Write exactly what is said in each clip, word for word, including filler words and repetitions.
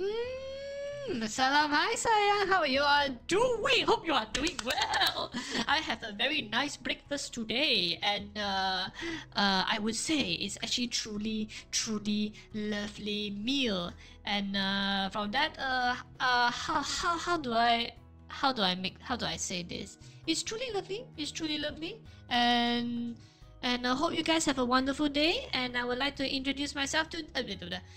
Mmm, salam, hi sayang, how are you all doing? Hope you are doing well. I have a very nice breakfast today, and uh, uh, I would say it's actually truly, truly lovely meal. And uh, from that, uh, uh, how, how, how do I, how do I make, how do I say this? It's truly lovely. It's truly lovely, and. And I uh, hope you guys have a wonderful day. And I would like to introduce myself to... Uh,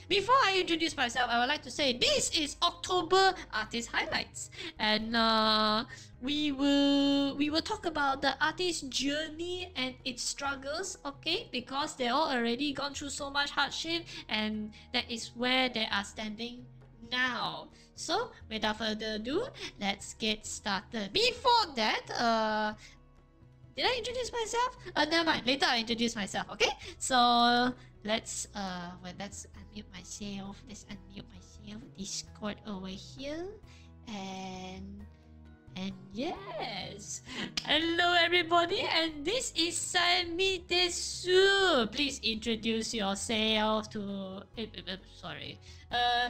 before I introduce myself, I would like to say this is October Artist Highlights. And uh, we will we will talk about the artist's journey and its struggles, okay? Because they all already gone through so much hardship, and that is where they are standing now. So, without further ado, let's get started. Before that... Uh, Did I introduce myself? Uh, never mind. Later I introduce myself. Okay. So let's uh, well, let's unmute myself. Let's unmute myself. Discord over here, and and yes. Hello everybody, and this is Saemidesu. Please introduce yourself to. Uh, sorry. Uh,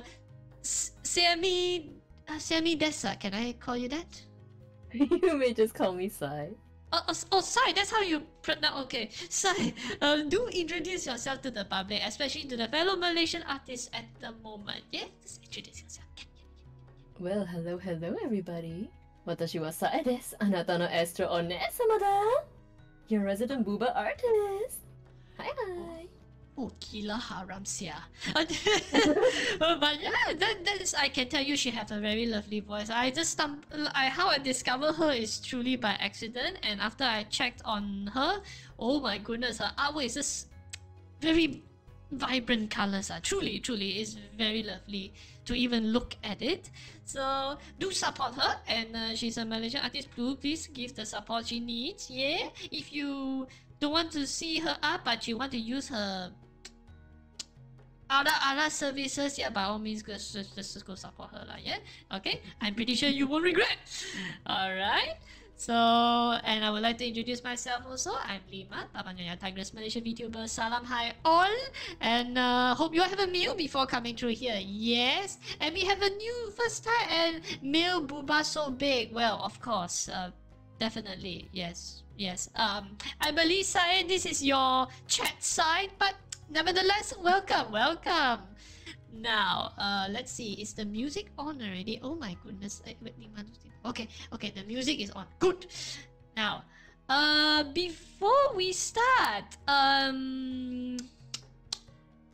Saemi. Uh, Saemidesu. Can I call you that? You may just call me Sai. Oh, oh, oh, Sai, that's how you pronounce. Okay, Sai, uh, do introduce yourself to the public, especially to the fellow Malaysian artists at the moment. Yeah, just introduce yourself. Yeah, yeah, yeah. Well, hello, hello, everybody. Watashi wa Sai desu. Anata no astro onesama da. Your resident booba artist. Hi, hi. Oh, Kila Haramsia. But yeah, that, that is, I can tell you she has a very lovely voice. I just stumbled, I, how I discovered her is truly by accident. And after I checked on her, oh my goodness, her artwork is just very vibrant colors. Uh, truly, truly, it's very lovely to even look at it. So do support her. And uh, she's a Malaysian artist. Please give the support she needs. Yeah, if you don't want to see her art, but you want to use her... Other, other services, yeah, by all means, just, just, just go support her, lah, yeah? Okay? I'm pretty sure you won't regret! Alright? So, and I would like to introduce myself also. I'm LeeMar, Papanyonya Tigress Malaysia VTuber. Salam, hi all! And uh, hope you all have a meal before coming through here. Yes! And we have a new first time and meal booba so big. Well, of course. Uh, definitely, yes. Yes. Um, I believe, Sai, this is your chat side, but nevertheless, welcome, welcome. Now, uh, let's see. Is the music on already? Oh my goodness. Okay, okay, the music is on. Good. Now, uh, before we start, um,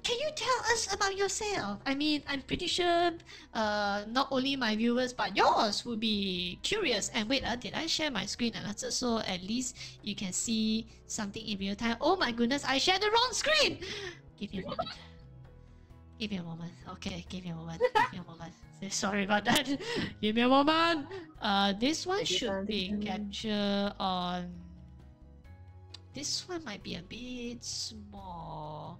can you tell us about yourself? I mean, I'm pretty sure uh, not only my viewers, but yours would be curious. And wait, uh, did I share my screen? And that's so at least you can see something in real time. Oh my goodness, I shared the wrong screen! Give me a moment. Give me a moment. Okay, give me a moment. Give me a moment. Sorry about that. Give me a moment. Uh, this one should be captured on... This one might be a bit small.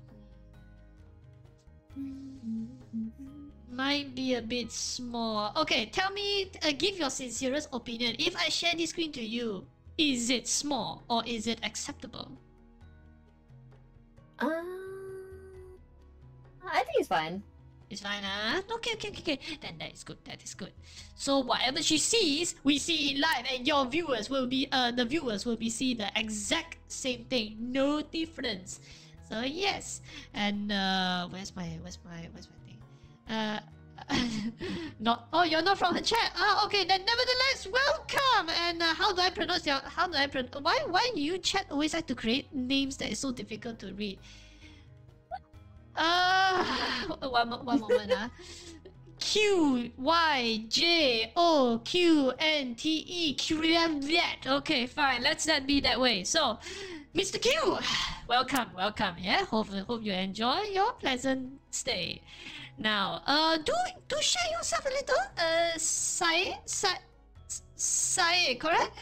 Might be a bit small. Okay, tell me, uh, give your sincerest opinion. If I share this screen to you, is it small or is it acceptable? Uh, I think it's fine. It's fine, huh? Okay, okay, okay, okay. Then that is good, that is good. So whatever she sees, we see it live, and your viewers will be, uh, the viewers will be seeing the exact same thing. No difference. So yes, and uh, where's my where's my where's my thing? Uh, not oh, you're not from the chat. Ah, okay. Then nevertheless, welcome. And uh, how do I pronounce your? How do I pronounce? Why why you chat always like to create names that is so difficult to read? Uh, one one moment ah. Q Y J O Q N T E Q M Z. Okay, fine. Let's not be that way. So. Mister Q, welcome, welcome. Yeah, hope hope you enjoy your pleasant stay. Now, uh, do do share yourself a little. Uh, Sai, Sai, Sai, correct?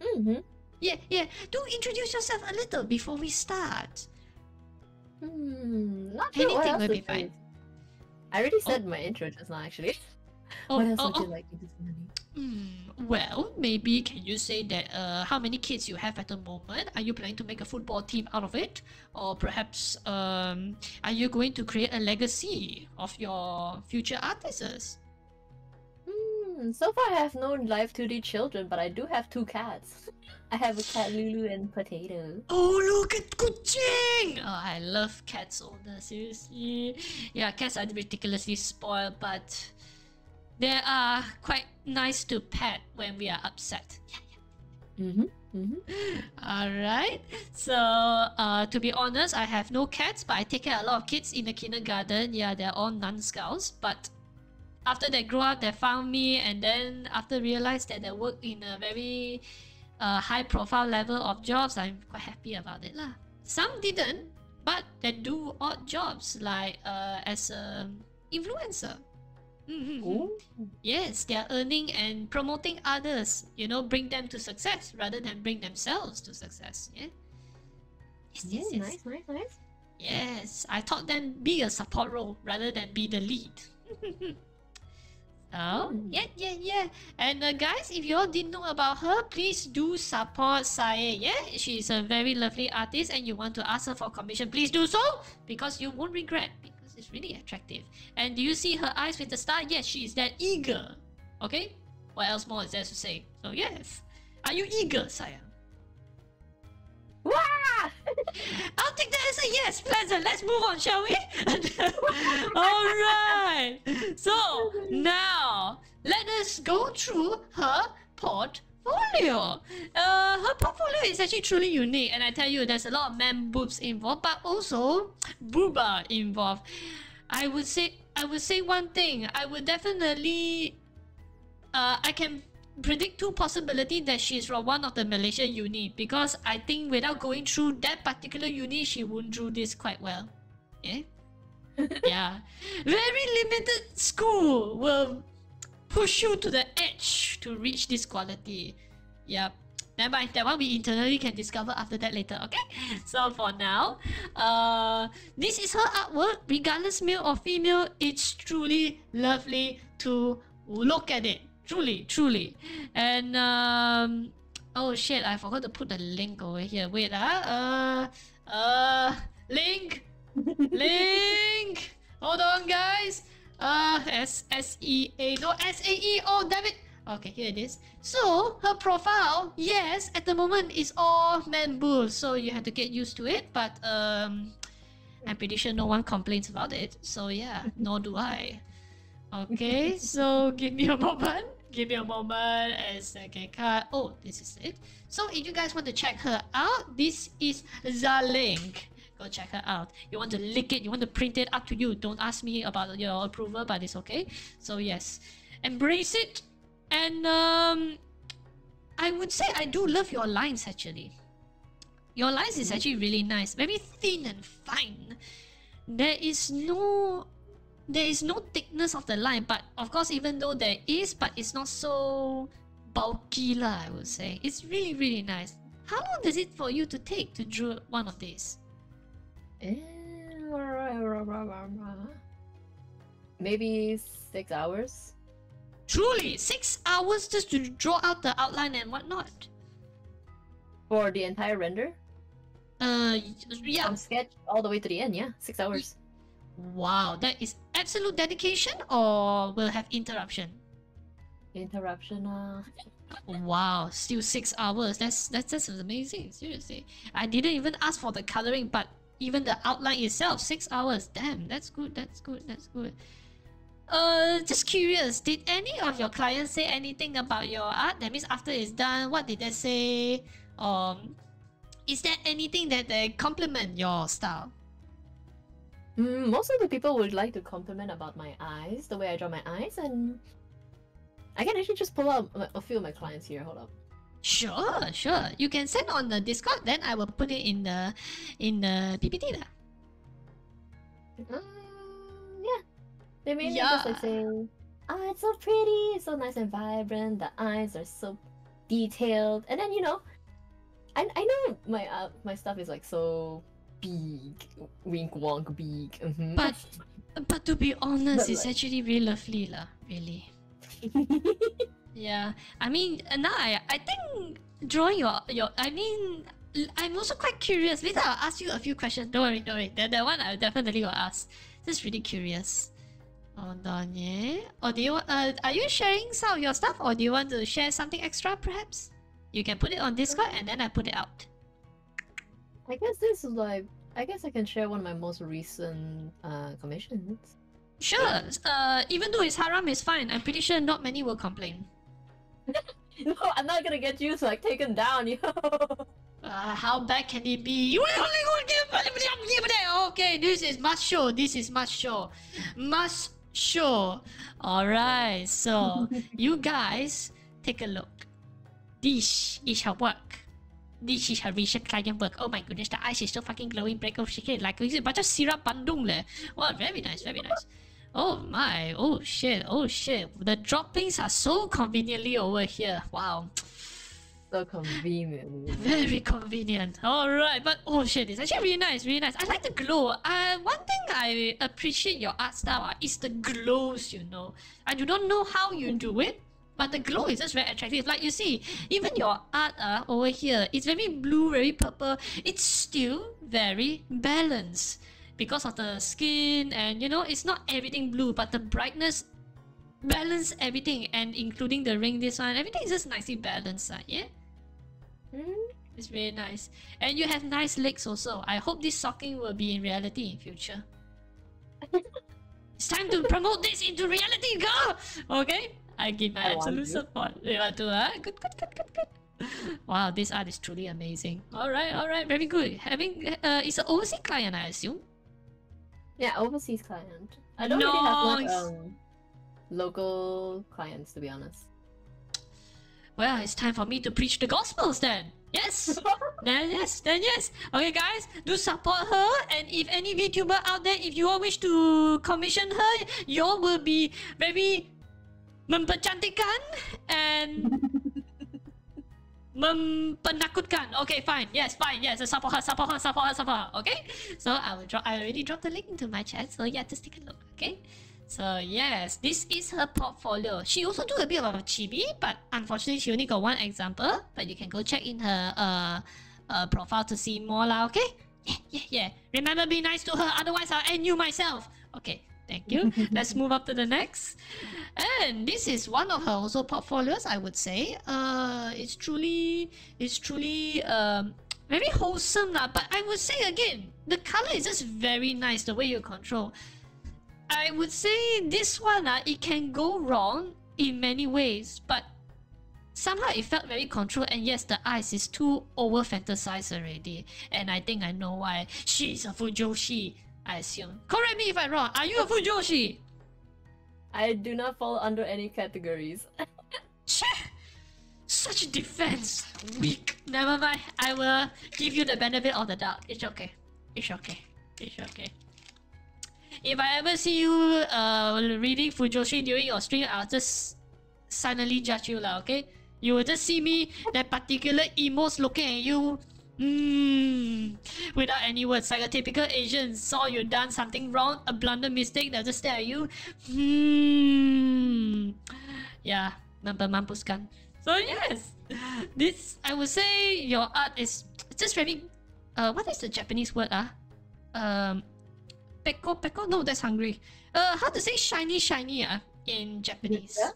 Mm-hmm. Yeah, yeah. Do introduce yourself a little before we start. Hmm. Not sure. Anything will be fine. I already said oh. my intro just now, actually. Oh, what else oh, would oh. you like to do for money? Mm, well, maybe can you say that uh, how many kids you have at the moment? Are you planning to make a football team out of it? Or perhaps um, are you going to create a legacy of your future artists? Mm, so far I have no live two D children, but I do have two cats. I have a cat, Lulu, and Potato. Oh, look at Kuching! Oh, I love cats, older, seriously. Yeah, cats are ridiculously spoiled, but they are quite nice to pet when we are upset. Mm-hmm. Mm-hmm. Alright, so uh, to be honest, I have no cats, but I take care of a lot of kids in the kindergarten. Yeah, they're all non-scouts, but after they grew up, they found me, and then after realized that they work in a very uh, high-profile level of jobs, I'm quite happy about it lah. Some didn't, but they do odd jobs, like uh, as an influencer. Mm-hmm. Oh. Yes, they are earning and promoting others, you know, bring them to success rather than bring themselves to success. Yeah. Yes, yes, yes. Nice, nice, nice. Yes, I taught them be a support role rather than be the lead. Oh, mm. yeah, yeah, yeah. And uh, guys, if you all didn't know about her, please do support Sai. Yeah, she is a very lovely artist, and you want to ask her for commission, please do so because you won't regret. It's really attractive. And do you see her eyes with the star? Yes, she is that eager. Okay? What else more is there to say? So yes. Are you eager, Saya? Wow! I'll take that as a yes, pleasant. Let's move on, shall we? Alright. So now let us go through her portfolio. Uh, her portfolio is actually truly unique, and I tell you, there's a lot of man boobs involved, but also booba involved. I would say, I would say one thing. I would definitely, uh, I can predict two possibilities that she's from one of the Malaysian uni, because I think without going through that particular uni, she wouldn't do this quite well. Yeah, yeah. Very limited school will push you to the edge to reach this quality. Yep. Never mind, that one we internally can discover after that later, okay? So for now, uh, this is her artwork. Regardless male or female, it's truly lovely to look at it. Truly, truly. And, um, oh shit, I forgot to put the link over here. Wait, ah, uh, uh, link, link, hold on guys. Uh, S S E A, no, S A E, oh damn it. Okay, here it is. So, her profile, yes, at the moment is all man boobs, so you have to get used to it, but um, I'm pretty sure no one complains about it, so yeah, nor do I. Okay, so give me a moment, give me a moment, and second card, oh, this is it. So if you guys want to check her out, this is the link. Go check her out. You want to lick it, you want to print it, up to you. Don't ask me about your approval, but it's okay. So yes, embrace it. And um, I would say I do love your lines actually. Your lines is actually really nice, very thin and fine. There is no, there is no thickness of the line, but of course, even though there is, but it's not so bulky lah. I would say it's really really nice. How long does it for you to take to draw one of these? Maybe six hours. Truly, six hours just to draw out the outline and whatnot. For the entire render? Uh, yeah. From sketch all the way to the end, yeah, six hours. Wow, that is absolute dedication, or will have interruption? Interruption. Uh... Wow, still six hours. That's that's that's amazing. Seriously, I didn't even ask for the coloring, but. Even the outline itself, six hours. Damn, that's good, that's good, that's good. Uh, just curious, did any of your clients say anything about your art? That means after it's done, what did they say? Um, is there anything that they compliment your style? Mm, most of the people would like to compliment about my eyes, the way I draw my eyes, and I can actually just pull out a few of my clients here, hold up. Sure, sure. You can send on the Discord, then I will put it in the in the P P T. Um, yeah. They mainly yeah. just like saying, oh, it's so pretty, it's so nice and vibrant, the eyes are so detailed. And then, you know, I, I know my uh, my stuff is like so big, wink wonk big. Mm-hmm. But but to be honest, but it's like... actually really lovely lah, really. Yeah, I mean, now I, I think drawing your, your, I mean, I'm also quite curious. Later I'll ask you a few questions. Don't worry, don't worry. That, that one I definitely will ask. This is really curious. Hold on, yeah. Or do you want, uh, are you sharing some of your stuff or do you want to share something extra perhaps? You can put it on Discord and then I put it out. I guess this is like, I guess I can share one of my most recent uh, commissions. Sure, yeah. Uh, even though it's haram, it's fine. I'm pretty sure not many will complain. No, I'm not gonna get you to like taken down, yo. Uh, how bad can it be? You only gonna give okay, this is must show. This is must show. Must show. Alright, so you guys take a look. This is her work. This is her recent client work. Oh my goodness, the ice is so fucking glowing. Break off shit like it's a bunch of syrup bandung leh. Wow, very nice, very nice. Oh my, oh shit, oh shit. The droppings are so conveniently over here. Wow. So convenient. Very convenient. Alright, but oh shit, it's actually really nice, really nice. I like the glow. Uh, one thing I appreciate your art style uh, is the glows, you know. I do not know how you do it, but the glow is just very attractive. Like you see, even your art uh, over here, it's very blue, very purple. It's still very balanced because of the skin and, you know, it's not everything blue, but the brightness balance everything and including the ring, this one, everything is just nicely balanced, uh, yeah? Mm. It's really nice. And you have nice legs also. I hope this socking will be in reality in future. It's time to promote this into reality, girl! Okay? I give my I absolute support. You want to, huh? Good, good, good, good, good. Wow, this art is truly amazing. Alright, alright, very good. Having, uh, it's an overseas client, I assume? Yeah, overseas client. I don't no, really have much, um, local clients, to be honest. Well, it's time for me to preach the Gospels then. Yes! Then yes, then yes. Okay guys, do support her, and if any VTuber out there, if you all wish to commission her, you all will be very... mempercantikkan and mempenakutkan. Okay, fine. Yes, fine. Yes, support her, support her, support her, support her. Okay? So I will drop, I already dropped the link into my chat, so yeah, just take a look, okay? So yes, this is her portfolio. She also do a bit of chibi, but unfortunately she only got one example. But you can go check in her uh, uh profile to see more lah, okay? Yeah, yeah, yeah. Remember, be nice to her, otherwise I'll end you myself. Okay, thank you. Let's move up to the next. And this is one of her also portfolios, I would say. Uh, it's truly, it's truly um, very wholesome lah. But I would say again, the color is just very nice, the way you control. I would say this one, uh, it can go wrong in many ways, but somehow it felt very controlled. And yes, the eyes is too over fantasized already, and I think I know why. She's a Fujoshi, I assume. Correct me if I'm wrong. Are you a Fujoshi? I do not fall under any categories. Such defense, weak. Never mind. I will give you the benefit of the doubt. It's okay. It's okay. It's okay. If I ever see you uh, reading Fujoshi during your stream, I'll just suddenly judge you lah, okay? You will just see me, that particular emo's looking at you, mm, without any words, like a typical Asian saw you done something wrong, a blunder mistake, they'll just stare at you, mm. Yeah, mempermampuskan. So yes, this, I would say your art is just very, uh, what is the Japanese word ah? Um... Peko, peko? No, that's hungry. Uh, how to say shiny, shiny uh, in Japanese? Yeah.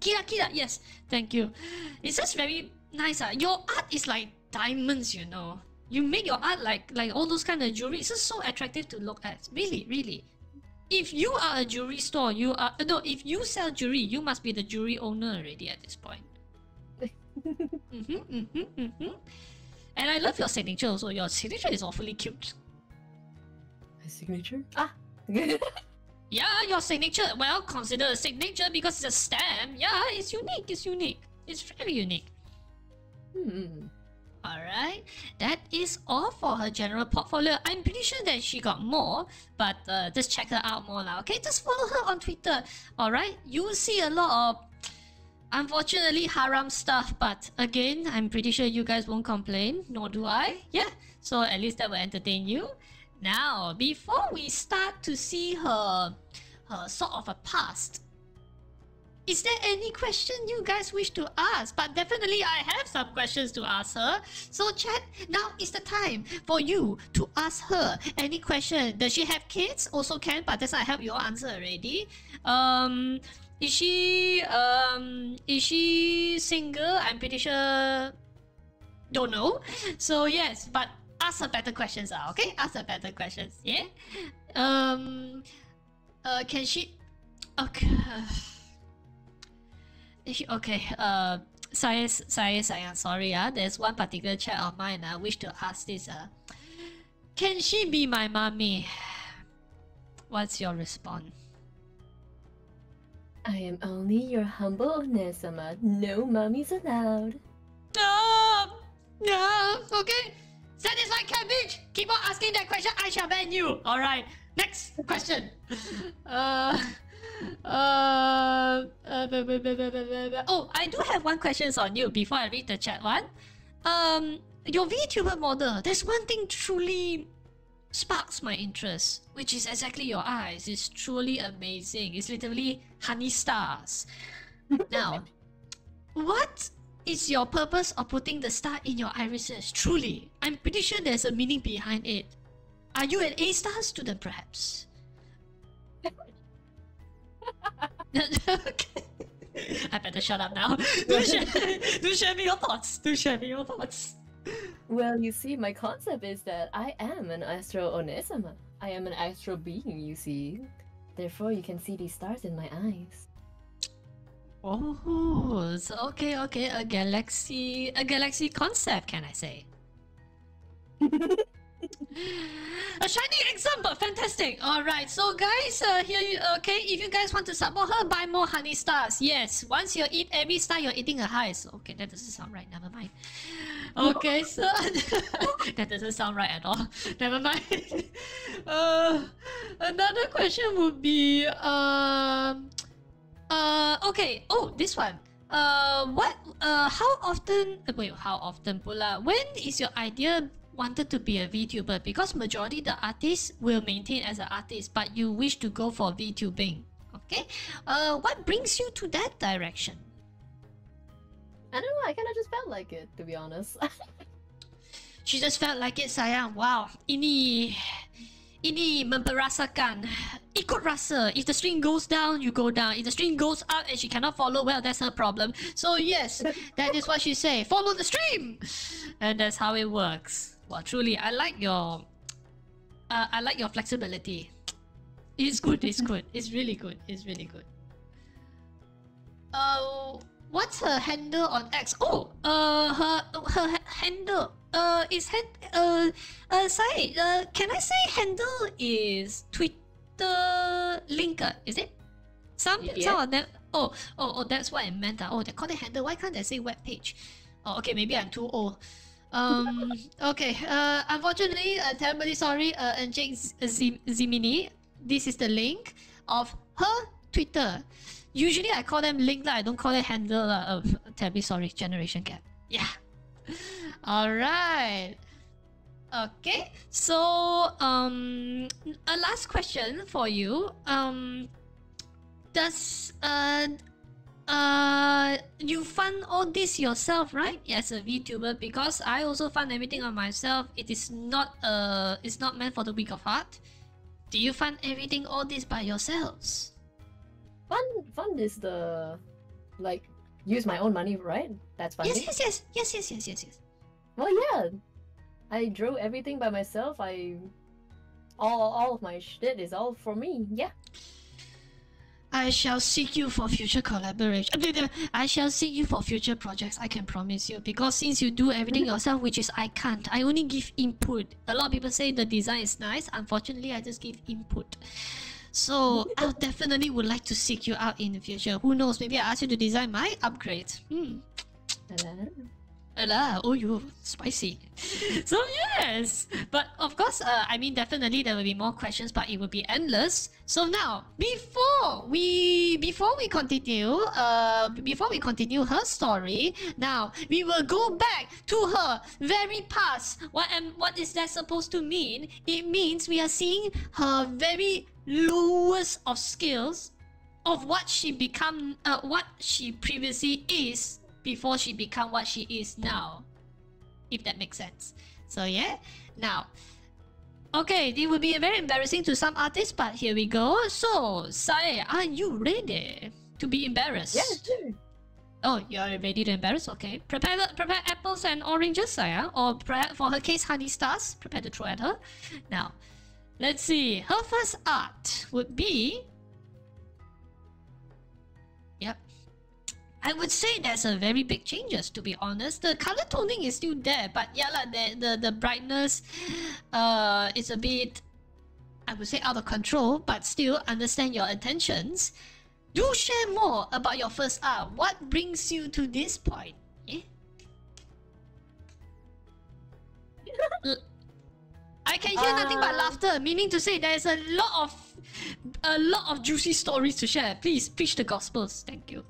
Kira, kira, yes. Thank you. It's just very nice. Uh. Your art is like diamonds, you know. You make your art like, like all those kind of jewelry. It's just so attractive to look at. Really, really. If you are a jewelry store, you are... Uh, no, if you sell jewelry, you must be the jewelry owner already at this point. Mm-hmm, mm-hmm, mm-hmm. And I love your signature also. Your signature is awfully cute. My signature? Ah! Yeah, your signature. Well, consider a signature because it's a stamp. Yeah, it's unique. It's unique. It's very unique. Hmm. Alright. That is all for her general portfolio. I'm pretty sure that she got more, but uh, just check her out more now. Okay, just follow her on Twitter. Alright? You'll see a lot of... unfortunately, haram stuff, but again, I'm pretty sure you guys won't complain. Nor do I. Yeah. So at least that will entertain you. Now, before we start to see her, her sort of a past, is there any question you guys wish to ask? But definitely I have some questions to ask her. So chat, now is the time for you to ask her any question. Does she have kids? Also can, but that's I have your answer already. Um, is she um is she single? I'm pretty sure. Don't know. So yes, but ask her better questions are okay. Ask her better questions. Yeah. Um. Uh. Can she? Okay. Okay. Uh. Sorry. Sorry. Sorry. I'm sorry. Ah. Uh, there's one particular chat of mine. I uh, wish to ask this. Ah. Uh, can she be my mommy? What's your response? I am only your humble Onesama. No mummies allowed. No. No. Okay. Satisfied cabbage! Keep on asking that question, I shall ban you! Alright, next question! uh, uh, uh, oh, I do have one question on you before I read the chat one. Um, your VTuber model, there's one thing truly sparks my interest, which is exactly your eyes. It's truly amazing. It's literally honey stars. Now, what is your purpose of putting the star in your irises? Truly, I'm pretty sure there's a meaning behind it. Are you an A star student, perhaps? Okay. I better shut up now. Do share, do share me your thoughts. Do share me your thoughts. Well, you see, my concept is that I am an astro Onesama. I am an astral being, you see. Therefore, you can see these stars in my eyes. Oh, so okay, okay, a galaxy, a galaxy concept, can I say? A shining example, fantastic. All right, so guys, uh, here you okay. If you guys want to support her, buy more honey stars. Yes, once you eat every star, you're eating a high. So okay, that doesn't sound right. Never mind. Okay, so that doesn't sound right at all. Never mind. Uh, another question would be um. Uh, okay. Oh, this one. Uh, what? Uh, how often? Wait, how often, pula? When is your idea wanted to be a VTuber? Because majority the artists will maintain as an artist, but you wish to go for VTubing. Okay. Uh, what brings you to that direction? I don't know. I kind of just felt like it, to be honest. She just felt like it, sayang. Wow. Ini. Ini memperasakan, ikut rasa. If the string goes down, you go down. If the string goes up and she cannot follow, well, that's her problem. So yes, that is what she say. Follow the stream, and that's how it works. Well, truly, I like your, uh, I like your flexibility. It's good. It's good. It's really good. It's really good. Uh, what's her handle on X? Oh, uh, her her handle. Uh, is hand uh uh sorry uh can I say handle is Twitter linker, is it? Some yeah. some of them oh oh oh that's what I meant. Uh. Oh, they call it handle. Why can't they say web page? Oh, okay, maybe I'm too old. Um, okay. Uh, unfortunately, uh, terribly sorry. Uh, and Jake Z Zimini, this is the link of her Twitter. Usually, I call them link. Like, I don't call it handle. Uh, uh, terribly sorry. Generation gap. Yeah. Alright. Okay, so um a last question for you. Um does uh uh you fund all this yourself, right? As a VTuber, because I also fund everything on myself. It is not uh it's not meant for the weak of heart. Do you fund everything all this by yourselves? Fund fund is the like use my own money, right? That's funding. Yes, yes, yes, yes, yes, yes, yes, yes. Well, yeah, I drew everything by myself. I, all, all of my shit is all for me. Yeah. I shall seek you for future collaboration. I shall seek you for future projects. I can promise you, because since you do everything yourself, which is I can't. I only give input. A lot of people say the design is nice. Unfortunately, I just give input. So I definitely would like to seek you out in the future. Who knows? Maybe I ask you to design my upgrade. Hmm. Hello. Oh, you spicy. So yes, but of course, uh, I mean, definitely there will be more questions, but it will be endless. So now, before we before we continue, uh, before we continue her story, now we will go back to her very past. What and what is that supposed to mean? It means we are seeing her very lowest of skills of what she become, uh, what she previously is before she become what she is now, if that makes sense. So yeah, now, okay, it would be very embarrassing to some artists, but here we go. So, Sai, are you ready to be embarrassed? Yes, yeah, sure. Oh, you're ready to embarrass? Okay. Prepare, prepare apples and oranges, Saya. Or prepare, for her case, honey stars. Prepare to throw at her. Now, let's see. Her first art would be... Yep. I would say there's a very big changes, to be honest. The color toning is still there, but yeah, like the, the, the brightness uh, is a bit, I would say, out of control, but still understand your intentions. Do share more about your first art. What brings you to this point? Eh? I can hear uh... nothing but laughter, meaning to say there's a lot of a lot of juicy stories to share. Please preach the gospels. Thank you.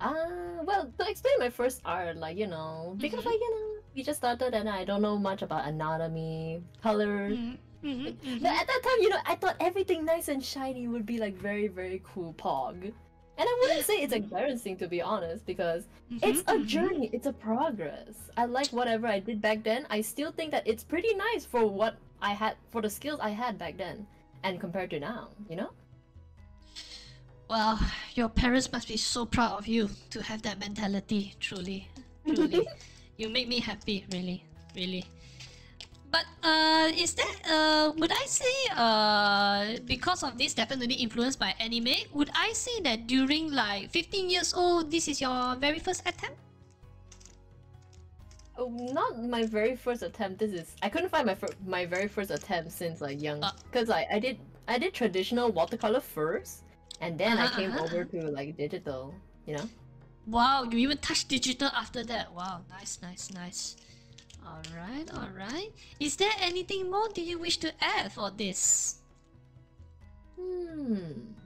Uh, well, to explain my first art, like, you know, because mm-hmm. like, you know, we just started and I don't know much about anatomy, color. Mm-hmm. Mm-hmm, mm-hmm. But at that time, you know, I thought everything nice and shiny would be like very, very cool pog. And I wouldn't say it's embarrassing, to be honest, because mm-hmm, it's a journey, mm-hmm. it's a progress. I like whatever I did back then. I still think that it's pretty nice for what I had, for the skills I had back then, and compared to now, you know? Well, your parents must be so proud of you to have that mentality, truly, truly. You make me happy, really, really. But uh, is that uh, would I say uh, because of this definitely influenced by anime? Would I say that during like fifteen years old, this is your very first attempt? Oh, not my very first attempt. This is I couldn't find my my very first attempt since like young, because uh, like I did I did traditional watercolor first, and then uh-huh, I came uh-huh. over to like digital. You know. Wow! You even touched digital after that. Wow! Nice, nice, nice. Alright, alright. Is there anything more do you wish to add for this? Hmm...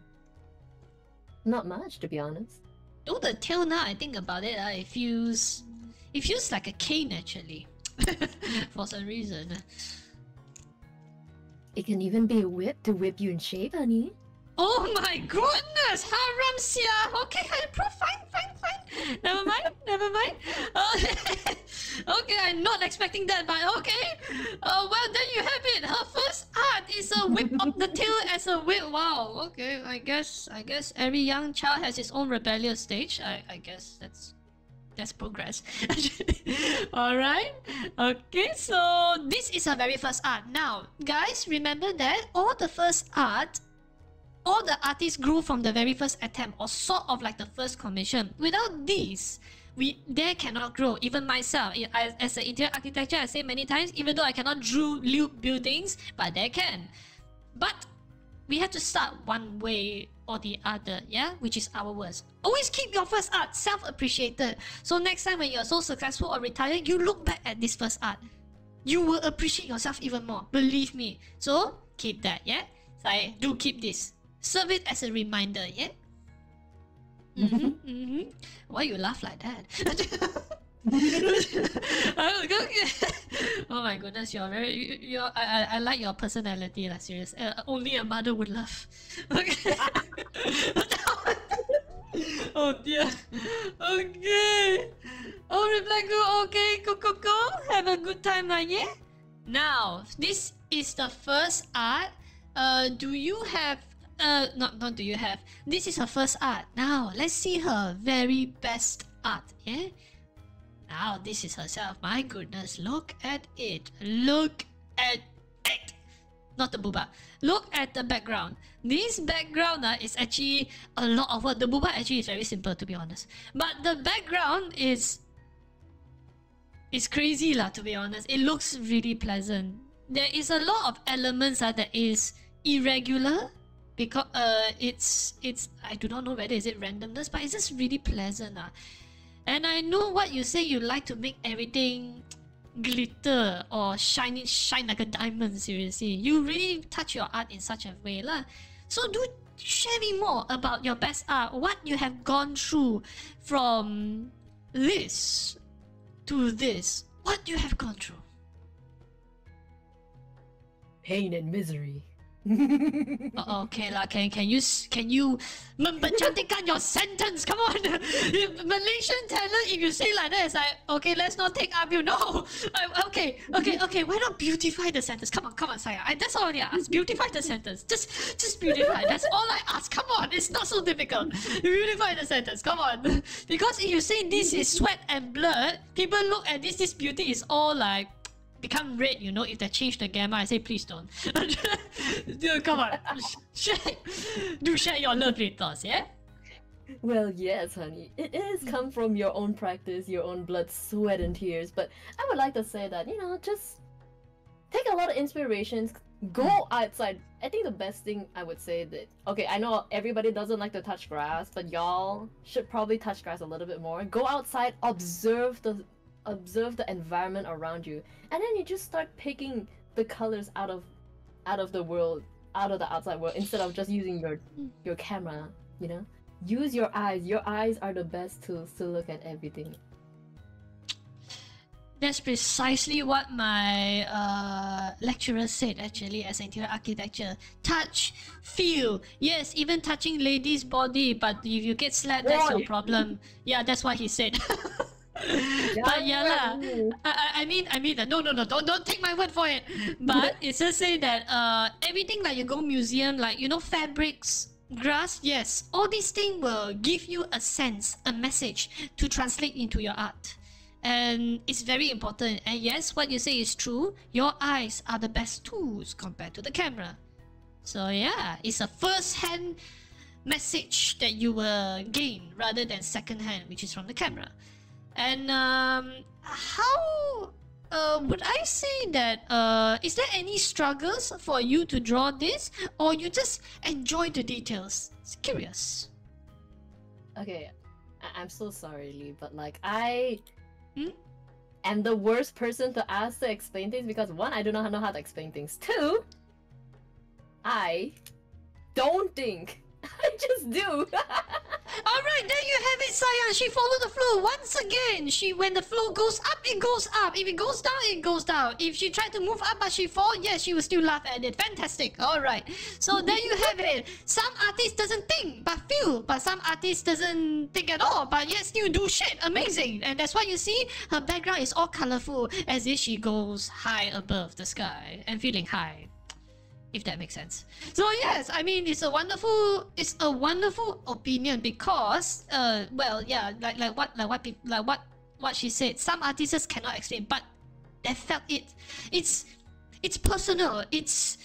Not much, to be honest. Oh, the tail now I think about it, uh, it feels... It feels like a cane, actually. For some reason. It can even be a whip to whip you in shape, honey. Oh my goodness! Haramsia! Okay, I approve. Fine, fine, fine. Never mind, never mind. Uh, okay, I'm not expecting that, but okay. Uh, well, there you have it. Her first art is a whip up the tail as a whip. Wow. Okay, I guess I guess every young child has his own rebellious stage. I I guess that's that's progress. All right. Okay. So this is her very first art. Now, guys, remember that all the first art. All the artists grew from the very first attempt, or sort of like the first commission. Without these, we they cannot grow. Even myself, I, as an interior architecture, I say many times, even though I cannot drew new buildings, but they can. But we have to start one way or the other, yeah, which is our worst. Always keep your first art self-appreciated. So next time when you're so successful or retired, you look back at this first art. You will appreciate yourself even more. Believe me. So keep that, yeah. So I do keep this. Serve it as a reminder, yeah? Mm-hmm, mm-hmm. Why you laugh like that? Oh my goodness, you're very... You're, I, I like your personality, like, serious. Uh, only a mother would laugh. Okay. Oh dear. Okay. Oh, Reblanco, okay, go, go, go. Have a good time, now, yeah? Now, this is the first art. Uh, do you have... Uh, not, not do you have. This is her first art. Now, let's see her very best art, yeah? Now, this is herself. My goodness, look at it. Look at it. Not the booba. Look at the background. This background uh, is actually a lot of work. The booba actually is very simple, to be honest. But the background is... It's crazy, lah, to be honest. It looks really pleasant. There is a lot of elements uh, that is irregular. Because uh, it's it's I do not know whether is it randomness, but it's just really pleasant, ah. And I know what you say. You like to make everything glitter or shine it shine like a diamond. Seriously, you really touch your art in such a way, lah. So do share me more about your best art. What you have gone through from this to this. What you have gone through. Pain and misery. uh oh, Kayla, can can you can you mempercantikkan your sentence? Come on, Malaysian talent. If you say like that, it's like okay, let's not take up. You know, uh, okay, okay, okay. Why not beautify the sentence? Come on, come on, Saya. I, that's all I ask. Beautify the sentence. Just just beautify. That's all I ask. Come on, it's not so difficult. Beautify the sentence. Come on, because if you say this is sweat and blood, people look at this. This beauty is all like. Become red, you know. If they change the gamma, I say please don't. Dude, come on, share, do share your lovely thoughts, yeah. Well, yes, honey. It is come from your own practice, your own blood, sweat, and tears. But I would like to say that you know, just take a lot of inspirations. Go outside. I think the best thing I would say that okay, I know everybody doesn't like to touch grass, but y'all should probably touch grass a little bit more. Go outside, observe the. Observe the environment around you, and then you just start picking the colors out of, out of the world, out of the outside world, instead of just using your, your camera. You know, use your eyes. Your eyes are the best tools to look at everything. That's precisely what my uh, lecturer said, actually, as interior architecture. Touch, feel. Yes, even touching lady's body, but if you get slapped, that's your problem. Yeah, that's what he said. But yeah lah, I, I mean, I mean, no, no, no, don't, don't take my word for it. But it's just saying that uh, everything that you go museum, like, you know, fabrics, grass, yes, all these things will give you a sense, a message to translate into your art. And it's very important. And yes, what you say is true. Your eyes are the best tools compared to the camera. So yeah, it's a first-hand message that you will gain rather than second-hand, which is from the camera. And um, how uh, would I say that? Uh, is there any struggles for you to draw this, or you just enjoy the details? It's curious. Okay, I I'm so sorry, Lee, but like I hmm? am the worst person to ask to explain things because one, I do not know how to explain things. Two, I don't think. I just do. Alright, there you have it, Saya. She followed the flow once again. She, when the flow goes up, it goes up. If it goes down, it goes down. If she tried to move up but she fall, yes, she will still laugh at it. Fantastic. Alright. So there you have it. Some artists doesn't think but feel, but some artists doesn't think at all, but yet still do shit. Amazing. And that's why you see her background is all colourful as if she goes high above the sky and feeling high. If that makes sense. So yes, I mean it's a wonderful, it's a wonderful opinion because, uh, well, yeah, like like what like what like what what she said. Some artists just cannot explain, but they felt it. It's it's personal. It's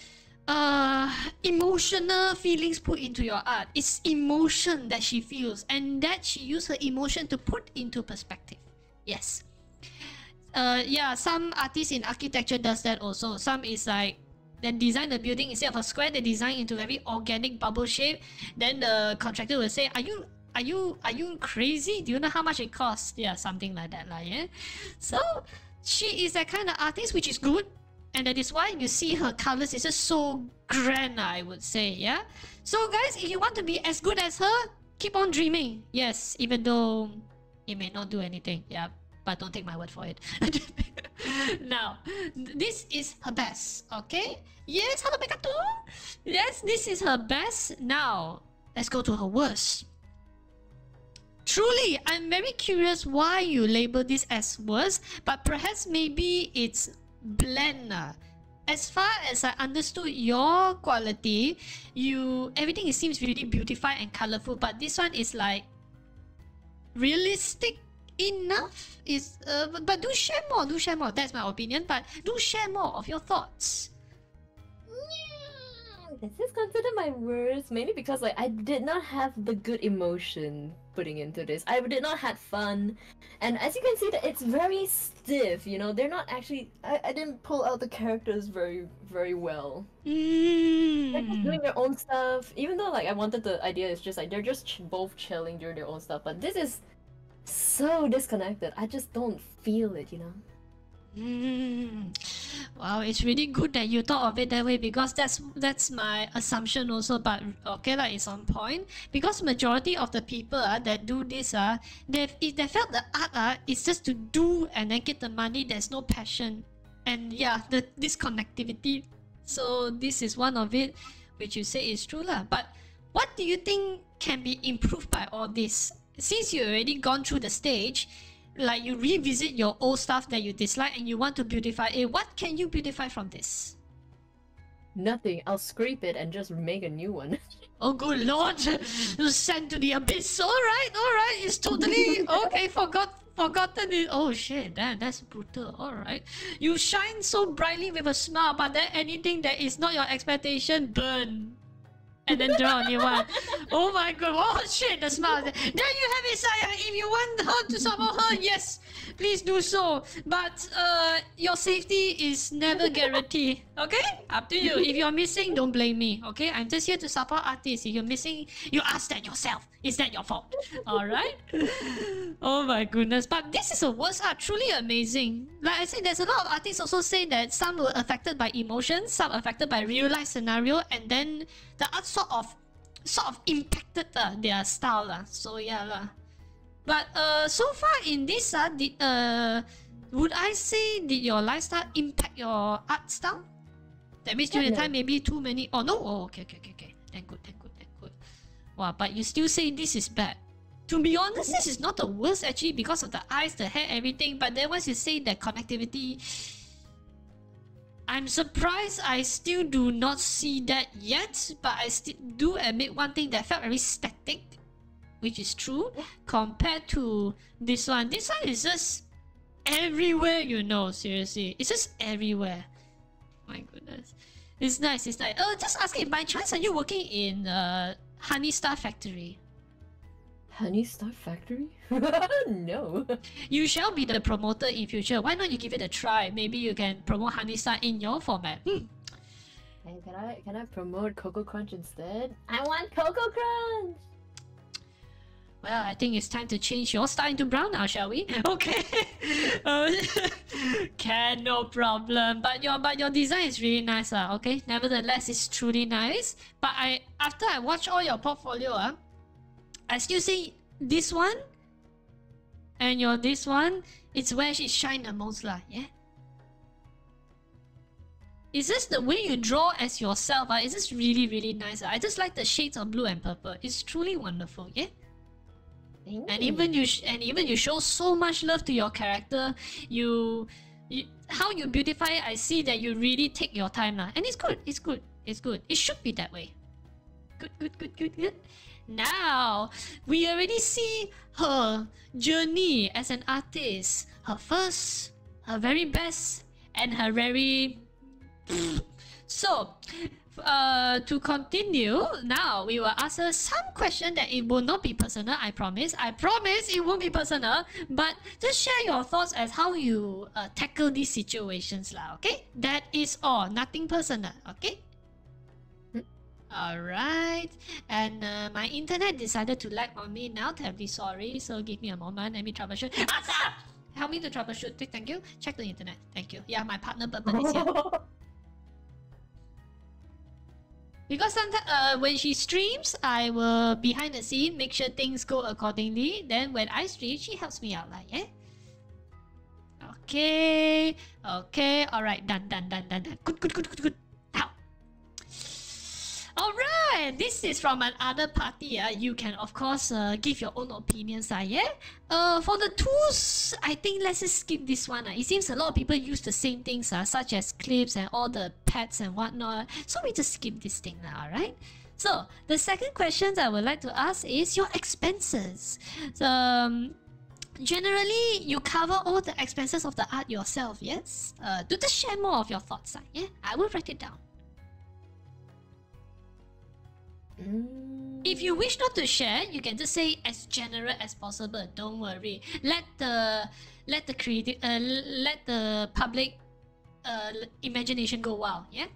uh emotional feelings put into your art. It's emotion that she feels, and that she used her emotion to put into perspective. Yes. Uh, yeah. Some artists in architecture does that also. Some is like. Then design the building instead of a square, they design into very organic bubble shape. Then the contractor will say, "Are you, are you, are you crazy? Do you know how much it costs?" Yeah, something like that, lah. Yeah. So she is that kind of artist, which is good, and that is why you see her colors is just so grand. I would say, yeah. So guys, if you want to be as good as her, keep on dreaming. Yes, even though it may not do anything. Yeah. But don't take my word for it. Now, this is her best, okay? Yes, hello, Pekato! Yes, this is her best. Now, let's go to her worst. Truly, I'm very curious why you label this as worst, but perhaps maybe it's blend. As far as I understood your quality, you everything it seems really beautified and colorful, but this one is like realistic. Enough is uh, but, but do share more, do share more. That's my opinion, but do share more of your thoughts. Yeah, this is considered my worst, mainly because like I did not have the good emotion putting into this. I did not have fun, and as you can see that it's very stiff. You know, they're not actually. I, I didn't pull out the characters very very well. Mm. They're just doing their own stuff, even though like I wanted the idea. It's just like they're just ch both chilling during their own stuff. But this is. So disconnected. I just don't feel it, you know. Mm. Wow, it's really good that you thought of it that way because that's that's my assumption also. But okay, like it's on point because majority of the people uh, that do this uh, they've if they felt the art uh, it's just to do and then get the money. There's no passion, and yeah, the this connectivity So this is one of it, which you say is true lah. But what do you think can be improved by all this? Since you already gone through the stage, like you revisit your old stuff that you dislike and you want to beautify it, what can you beautify from this? Nothing. I'll scrape it and just make a new one. Oh good lord! You sent to the abyss. Alright, alright, it's totally okay, forgot forgotten it. Oh shit, damn, that's brutal. Alright. You shine so brightly with a smile, but then anything that is not your expectation, burn. And then draw a new one. Oh my god, oh shit, the smile. There you have it, Saya. If you want her to summon her, yes, please do so. But uh, your safety is never guaranteed. Okay? Up to you. If you're missing, don't blame me. Okay? I'm just here to support artists. If you're missing, you ask that yourself. Is that your fault? Alright? Oh my goodness. But this is a worst art. Truly amazing. Like I said, there's a lot of artists also say that some were affected by emotions, some affected by real life scenario, and then the art sort of sort of impacted uh, their style lah. So yeah lah. But uh, so far in this uh, did, uh, would I say did your lifestyle impact your art style? That means during yeah, the time maybe too many. Oh no, oh okay okay okay okay. Then good, then good, then good. Wow, but you still say this is bad. To be honest, this is not the worst actually because of the eyes, the hair, everything. But then once you say that connectivity, I'm surprised I still do not see that yet. But I still do admit one thing that felt very static, which is true, compared to this one. This one is just everywhere, you know, seriously. It's just everywhere. My goodness. It's nice, it's nice. Oh, just asking, by chance, are you working in uh, Honey Star Factory? Honey Star Factory? No. You shall be the promoter in future. Why not you give it a try? Maybe you can promote Honey Star in your format. Hmm. And can I can I promote Cocoa Crunch instead? I want Cocoa Crunch. Well, I think it's time to change your star into brown now, shall we? Okay. uh, can no problem. But your but your design is really nice, uh, okay. Nevertheless, it's truly nice. But I after I watch all your portfolio, uh, I still say this one and your this one, it's where she shine the most lah, yeah? It's just the way you draw as yourself, uh, it's just really really nice. Uh. I just like the shades of blue and purple. It's truly wonderful, yeah? Thank and you. even you sh and even you show so much love to your character. You, you how you beautify it, I see that you really take your time lah. And it's good, it's good, it's good. It should be that way. Good, good, good, good, good. Now, we already see her journey as an artist. Her first, her very best, and her very... So, uh, to continue, now we will ask her some question that it will not be personal, I promise. I promise it won't be personal, but just share your thoughts as how you uh, tackle these situations lah, okay? That is all, nothing personal, okay? Alright, and uh, my internet decided to lag on me now, terribly sorry, so give me a moment, let me troubleshoot. Asa! Help me to troubleshoot, thank you. Check the internet, thank you. Yeah, my partner Burban is here. Because sometimes uh, when she streams, I will behind the scene, make sure things go accordingly. Then when I stream, she helps me out, like, yeah? Okay, okay, alright, done, done, done, done, done. Good, good, good, good, good. Alright, this is from another party. Uh, you can, of course, uh, give your own opinions. Uh, yeah? uh, for the tools, I think let's just skip this one. Uh. It seems a lot of people use the same things, uh, such as clips and all the pads and whatnot. So we just skip this thing now, alright? So, the second question I would like to ask is your expenses. Um, generally, you cover all the expenses of the art yourself, yes? Uh, do just share more of your thoughts. Uh, yeah? I will write it down. If you wish not to share, you can just say as general as possible. Don't worry. Let the let the creative uh, let the public uh, imagination go wild. Yeah.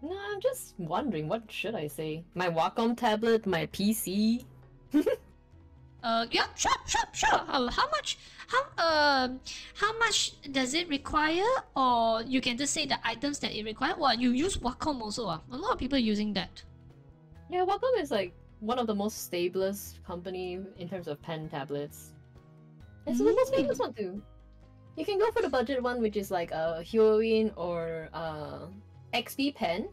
No, I'm just wondering what should I say? My Wacom tablet, my P C. uh, yeah, sure, sure, sure. Uh, how much? How um uh, how much does it require? Or you can just say the items that it requires. Well, you use Wacom also. Uh? A lot of people using that. Yeah, Wacom is like one of the most stablest company in terms of pen tablets. And so let's make this one too. You can go for the budget one, which is like a uh, Huion or uh, X P pen.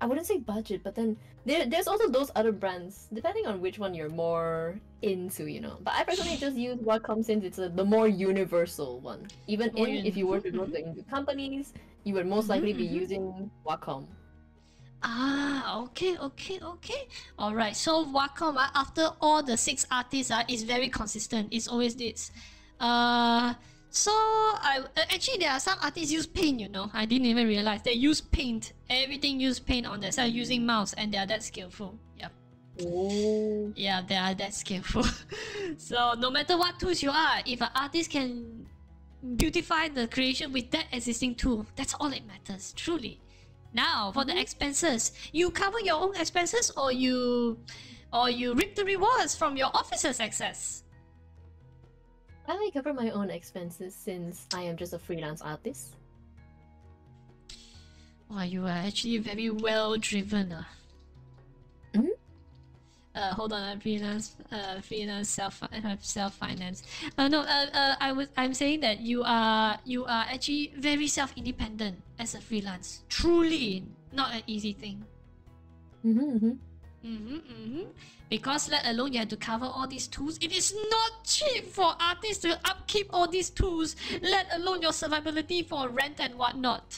I wouldn't say budget, but then there, there's also those other brands, depending on which one you're more into, you know. But I personally just use Wacom since it's a, the more universal one. Even oh, in, yeah. if you were to go to into companies, you would most likely mm-hmm. be using Wacom. Ah, okay, okay, okay. All right. So Wacom, uh, after all the six artists, uh, is very consistent. It's always this. Uh, so I uh, actually there are some artists use paint. You know, I didn't even realize they use paint. Everything use paint on that side using mouse, and they are that skillful. Yeah. Oh. Yeah, they are that skillful. So no matter what tools you are, if an artist can beautify the creation with that existing tool, that's all it matters. Truly. Now for mm-hmm. the expenses, you cover your own expenses, or you, or you reap the rewards from your officer's access. I cover my own expenses since I am just a freelance artist. Wow, you are actually very well driven. Uh. Mm-hmm. Uh, hold on, I freelance, uh, freelance self, self finance. Uh, no, uh, uh, I was, I'm saying that you are, you are actually very self independent as a freelance. Truly, not an easy thing. Mm-hmm, mm-hmm. Mm-hmm, mm-hmm. Because let alone you have to cover all these tools. It is not cheap for artists to upkeep all these tools, let alone your survivability for rent and whatnot.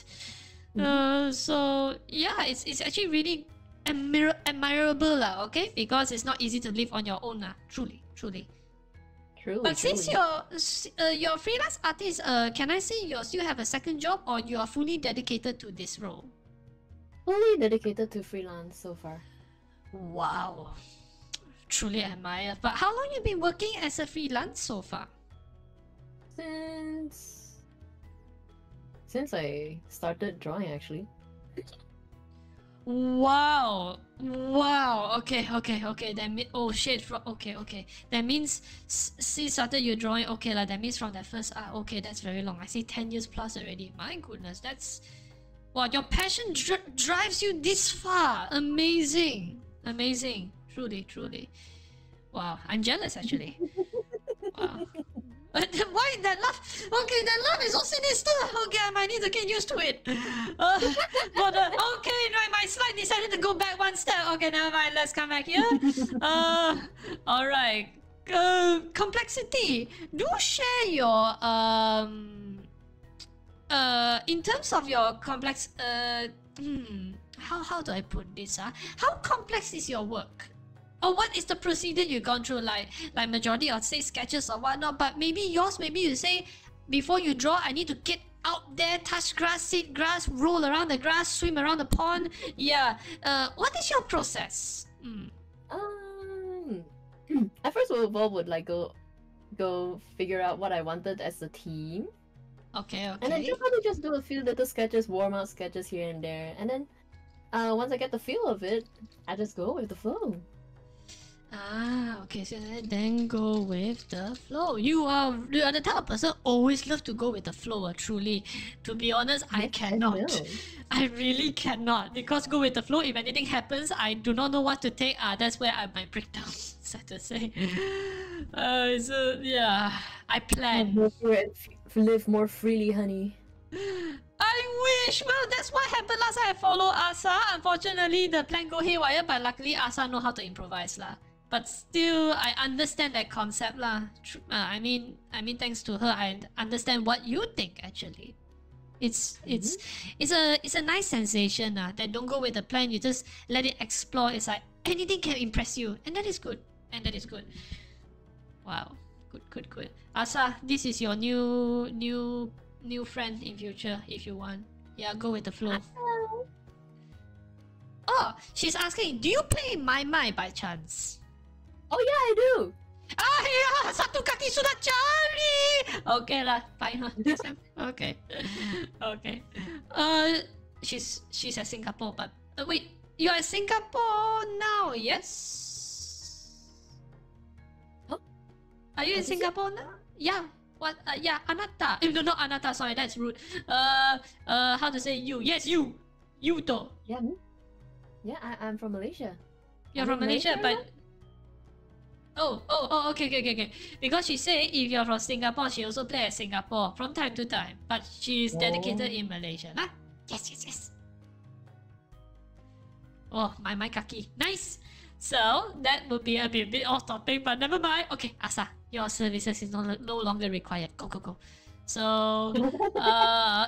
Mm-hmm. Uh, so yeah, it's it's actually really admir admirable lah. Okay, because it's not easy to live on your own lah. Truly, truly. Truly. But truly. Since you're uh, your freelance artist, uh, can I say you still have a second job, or you are fully dedicated to this role? Fully dedicated to freelance so far. Wow, truly admire. But how long you been working as a freelance so far? Since... Since I started drawing, actually. Wow, wow, okay, okay, okay, that means... Oh shit, okay, okay. That means since started you drawing, okay, like, that means from that first art, okay, that's very long. I see ten years plus already. My goodness, that's... Wow, your passion dri drives you this far. Amazing. Amazing, truly, truly. Wow, I'm jealous actually. Wow. Why that laugh? Okay, that laugh is so sinister. Okay, I might need to get used to it. Uh, but uh, okay, right, my slide decided to go back one step. Okay, never mind. Let's come back here. Uh, all right. Uh, complexity. Do share your um. Uh, in terms of your complex. Uh. Hmm, How, how do I put this? Huh? How complex is your work? Or what is the procedure you've gone through? Like, like majority of say sketches or whatnot, but maybe yours, maybe you say, before you draw, I need to get out there, touch grass, sit grass, roll around the grass, swim around the pond. Yeah. Uh, what is your process? Mm. Um, I first of all would like go, go figure out what I wanted as a theme. Okay, okay. And then just probably just do a few little sketches, warm out sketches here and there, and then Uh, once I get the feel of it, I just go with the flow. Ah, okay, so then go with the flow. You are, you are the type of person always love to go with the flow, uh, truly. To be honest, yes, I cannot. I, I really cannot. Because go with the flow, if anything happens, I do not know what to take. Ah, that's where I might break down, sad to say. Uh, so, yeah, I plan. Live more freely, honey. I wish! Well, that's what happened last time I followed Asa. Unfortunately, the plan go haywire, but luckily Asa know how to improvise lah. But still, I understand that concept lah. Uh, I mean, I mean, thanks to her, I understand what you think actually. It's it's mm-hmm. it's a it's a nice sensation lah. That don't go with the plan. You just let it explore. It's like anything can impress you, and that is good. And that is good. Wow, good, good, good. Asa, this is your new new. New friend in future, if you want. Yeah, go with the flow. Hello. Oh, she's asking, do you play Mai Mai by chance? Oh yeah, I do. Ah yeah, satu kaki sudah cari. Okay lah, fine. Huh? Okay, okay. Uh, she's she's at Singapore, but uh, wait, you are in Singapore now, yes? Huh? Are you in Singapore now? Yeah. What? Uh, yeah, Anata. No, not Anata. Sorry, that's rude. Uh, uh, how to say you? Yes, you. You though. Yeah, me? Yeah, I, I'm from Malaysia. You're from, from Malaysia, Malaysia, but oh, oh, oh. Okay, okay, okay, okay. Because she said if you're from Singapore, she also plays at Singapore from time to time. But she's dedicated oh. in Malaysia, lah. Yes, yes, yes. Oh, my my kaki. Nice! So, that would be a bit, a bit off topic, but never mind. Okay, Asa, your services is no, no longer required. Go, go, go. So, uh,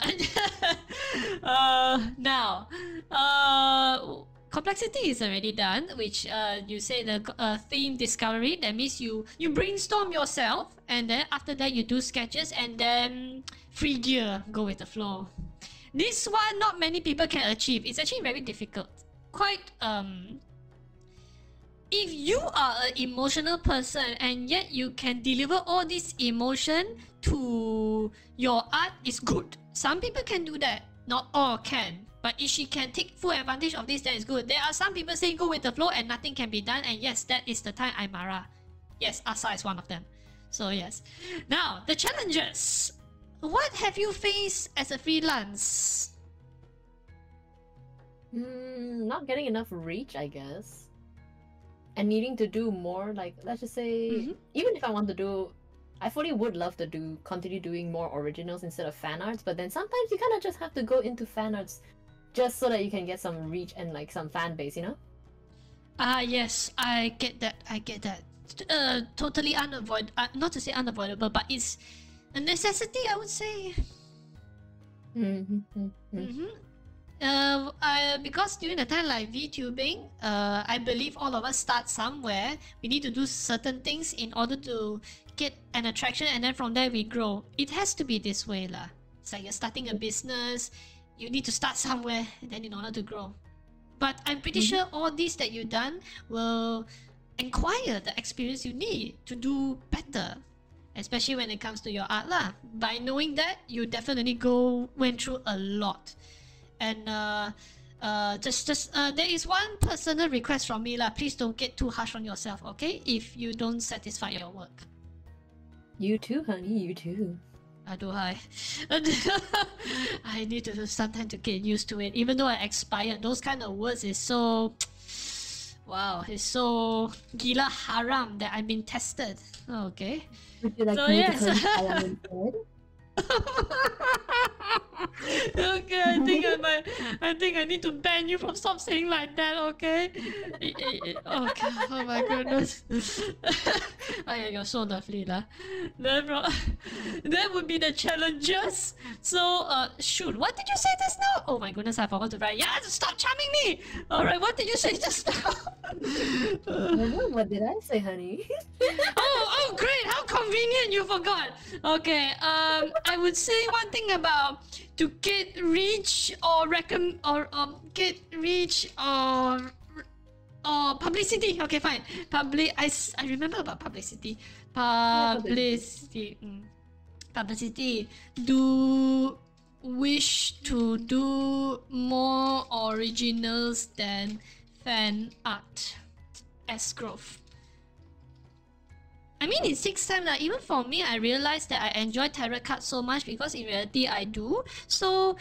uh, now, uh, complexity is already done, which uh, you say the uh, theme discovery. That means you, you brainstorm yourself, and then after that you do sketches, and then free gear, go with the flow. This one, not many people can achieve. It's actually very difficult. Quite, um... if you are an emotional person and yet you can deliver all this emotion to your art, is good. Some people can do that. Not all can. But if she can take full advantage of this, that is good. There are some people saying go with the flow and nothing can be done. And yes, that is the time I Mara. Yes, Asa is one of them. So yes. Now, the challenges. What have you faced as a freelance? Mm, not getting enough reach, I guess. And needing to do more, like, let's just say, mm-hmm. even if I want to do, I fully would love to do, continue doing more originals instead of fan arts, but then sometimes you kind of just have to go into fan arts just so that you can get some reach and, like, some fan base, you know? Ah, uh, yes, I get that, I get that. Uh, totally unavoidable, uh, not to say unavoidable, but it's a necessity, I would say. Mm-hmm. Mm-hmm. Mm-hmm. Uh, uh, because during the time like VTubing, uh, I believe all of us start somewhere. We need to do certain things in order to get an attraction, and then from there we grow. It has to be this way lah. It's like you're starting a business, you need to start somewhere, and then in order to grow. But I'm pretty mm-hmm. sure all this that you've done will acquire the experience you need to do better. Especially when it comes to your art lah. By knowing that, you definitely go went through a lot. And uh, uh, just, just uh, there is one personal request from me lah. Please don't get too harsh on yourself, okay? If you don't satisfy your work. You too, honey. You too. Aduh, hi. I need to sometimes to get used to it. Even though I expired, those kind of words is so wow. It's so Kila Haram that I've been tested. Okay. Would you like so me yes. To okay, I think I might. I think I need to ban you from stop saying like that. Okay. Oh god. Oh my goodness. Oh yeah, you're so lovely lah. Then, that would be the challenges. So, uh, shoot. What did you say just now? Oh my goodness, I forgot to write. Yeah, stop charming me. All right, what did you say just now? What did I say, honey? Oh, oh, great. How convenient. You forgot. Okay. Um. I would say one thing about to get reach or recommend or um get reach or or publicity. Okay, fine. Public. I, I remember about publicity. Publicity. Mm. Publicity. Do wish to do more originals than fan art as growth. I mean, it takes time lah. Even for me, I realized that I enjoy tarot cards so much because in reality, I do. So,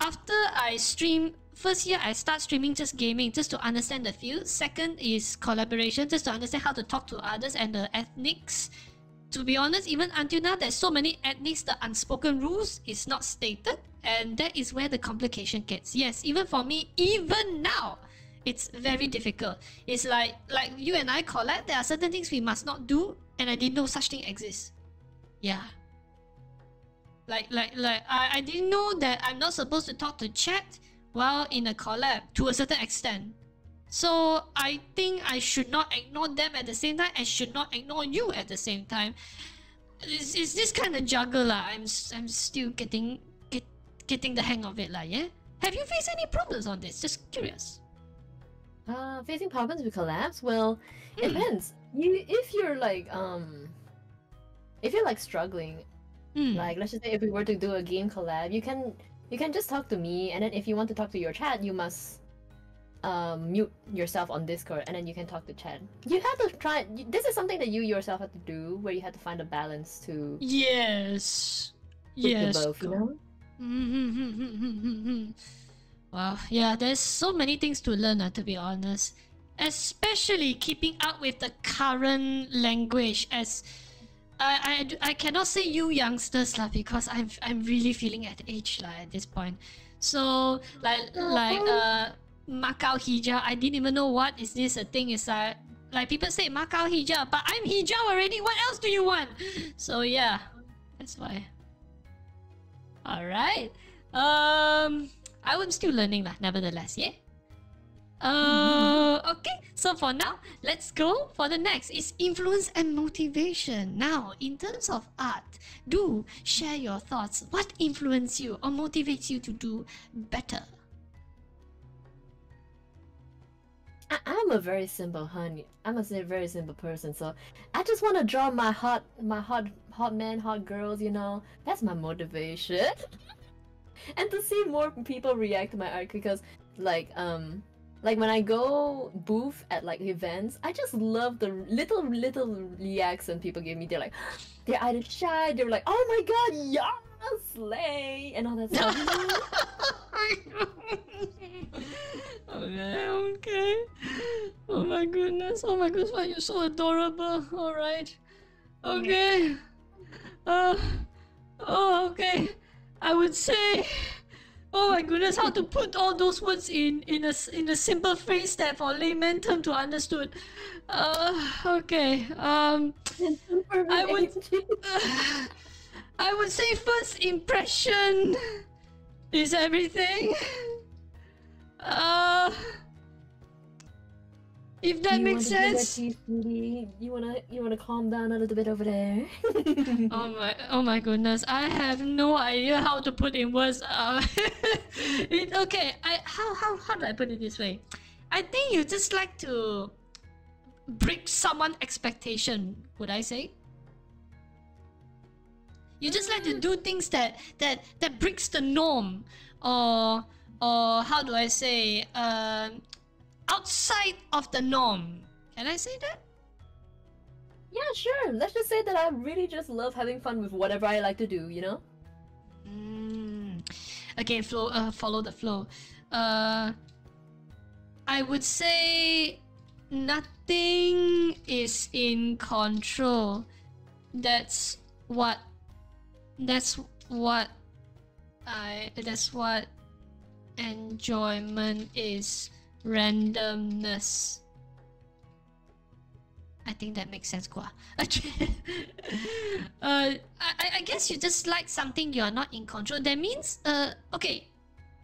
after I stream, first year, I start streaming just gaming, just to understand the field. Second is collaboration, just to understand how to talk to others and the ethnics. To be honest, even until now, there's so many ethnics, the unspoken rules is not stated. And that is where the complication gets. Yes, even for me, even now, it's very difficult. It's like, like you and I collab, there are certain things we must not do. And I didn't know such thing exists. Yeah. Like, like, like, I, I didn't know that I'm not supposed to talk to chat while in a collab to a certain extent. So I think I should not ignore them at the same time and should not ignore you at the same time. It's, it's this kind of juggle lah. I'm, I'm still getting, get, getting the hang of it lah. Yeah. Have you faced any problems on this? Just curious. Uh, facing problems with collabs? Well, it mm. depends. You, if you're like, um, if you're like struggling, mm. like let's just say if we were to do a game collab, you can you can just talk to me, and then if you want to talk to your chat, you must um, mute yourself on Discord, and then you can talk to chat. You have to try. This is something that you yourself have to do, where you have to find a balance to. Yes. Yes. Both, you know? Mm-hmm. Wow. Yeah. There's so many things to learn. Uh, to be honest. Especially keeping up with the current language, as I I, I cannot say you youngsters lah, because I'm I'm really feeling at age lah at this point. So like like uh Macau hijab. I didn't even know what is this a thing is that. Like people say Macau hijab, but I'm hijab already. What else do you want? So yeah, that's why. All right. Um, I am still learning lah. Nevertheless, yeah. Uh, okay. So for now, let's go for the next. It's influence and motivation. Now, in terms of art, do share your thoughts. What influences you or motivates you to do better? I'm a very simple honey. I'm a very simple person, so I just want to draw my hot, my hot, hot men, hot girls. You know, that's my motivation. And to see more people react to my art, because like um, like when I go booth at like events, I just love the little little reaction people give me. They're like, they're either shy, they're like, oh my god, yeah, slay, and all that stuff. Okay, okay. Oh my goodness. Oh my goodness, why you're so adorable. Alright. Okay. Uh, oh, okay. I would say... Oh my goodness, how to put all those words in, in, a, in a simple phrase that for layman term to understood. Uh, okay. Um, I would... Uh, I would say first impression... is everything. Uh, if that you makes sense. You wanna you wanna calm down a little bit over there. Oh my oh my goodness! I have no idea how to put in words. Uh, it, okay, I how how how do I put it this way? I think you just like to break someone's expectation. Would I say? You just like to do things that that that breaks the norm, or or how do I say, uh, outside of the norm. Can I say that? Yeah, sure. Let's just say that I really just love having fun with whatever I like to do. You know. Mm. Okay, flow. Uh, follow the flow. Uh, I would say nothing is in control. That's what. That's what I. That's what enjoyment is. Randomness. I think that makes sense, Kwa. uh, I, I guess you just like something you are not in control. That means, uh, okay,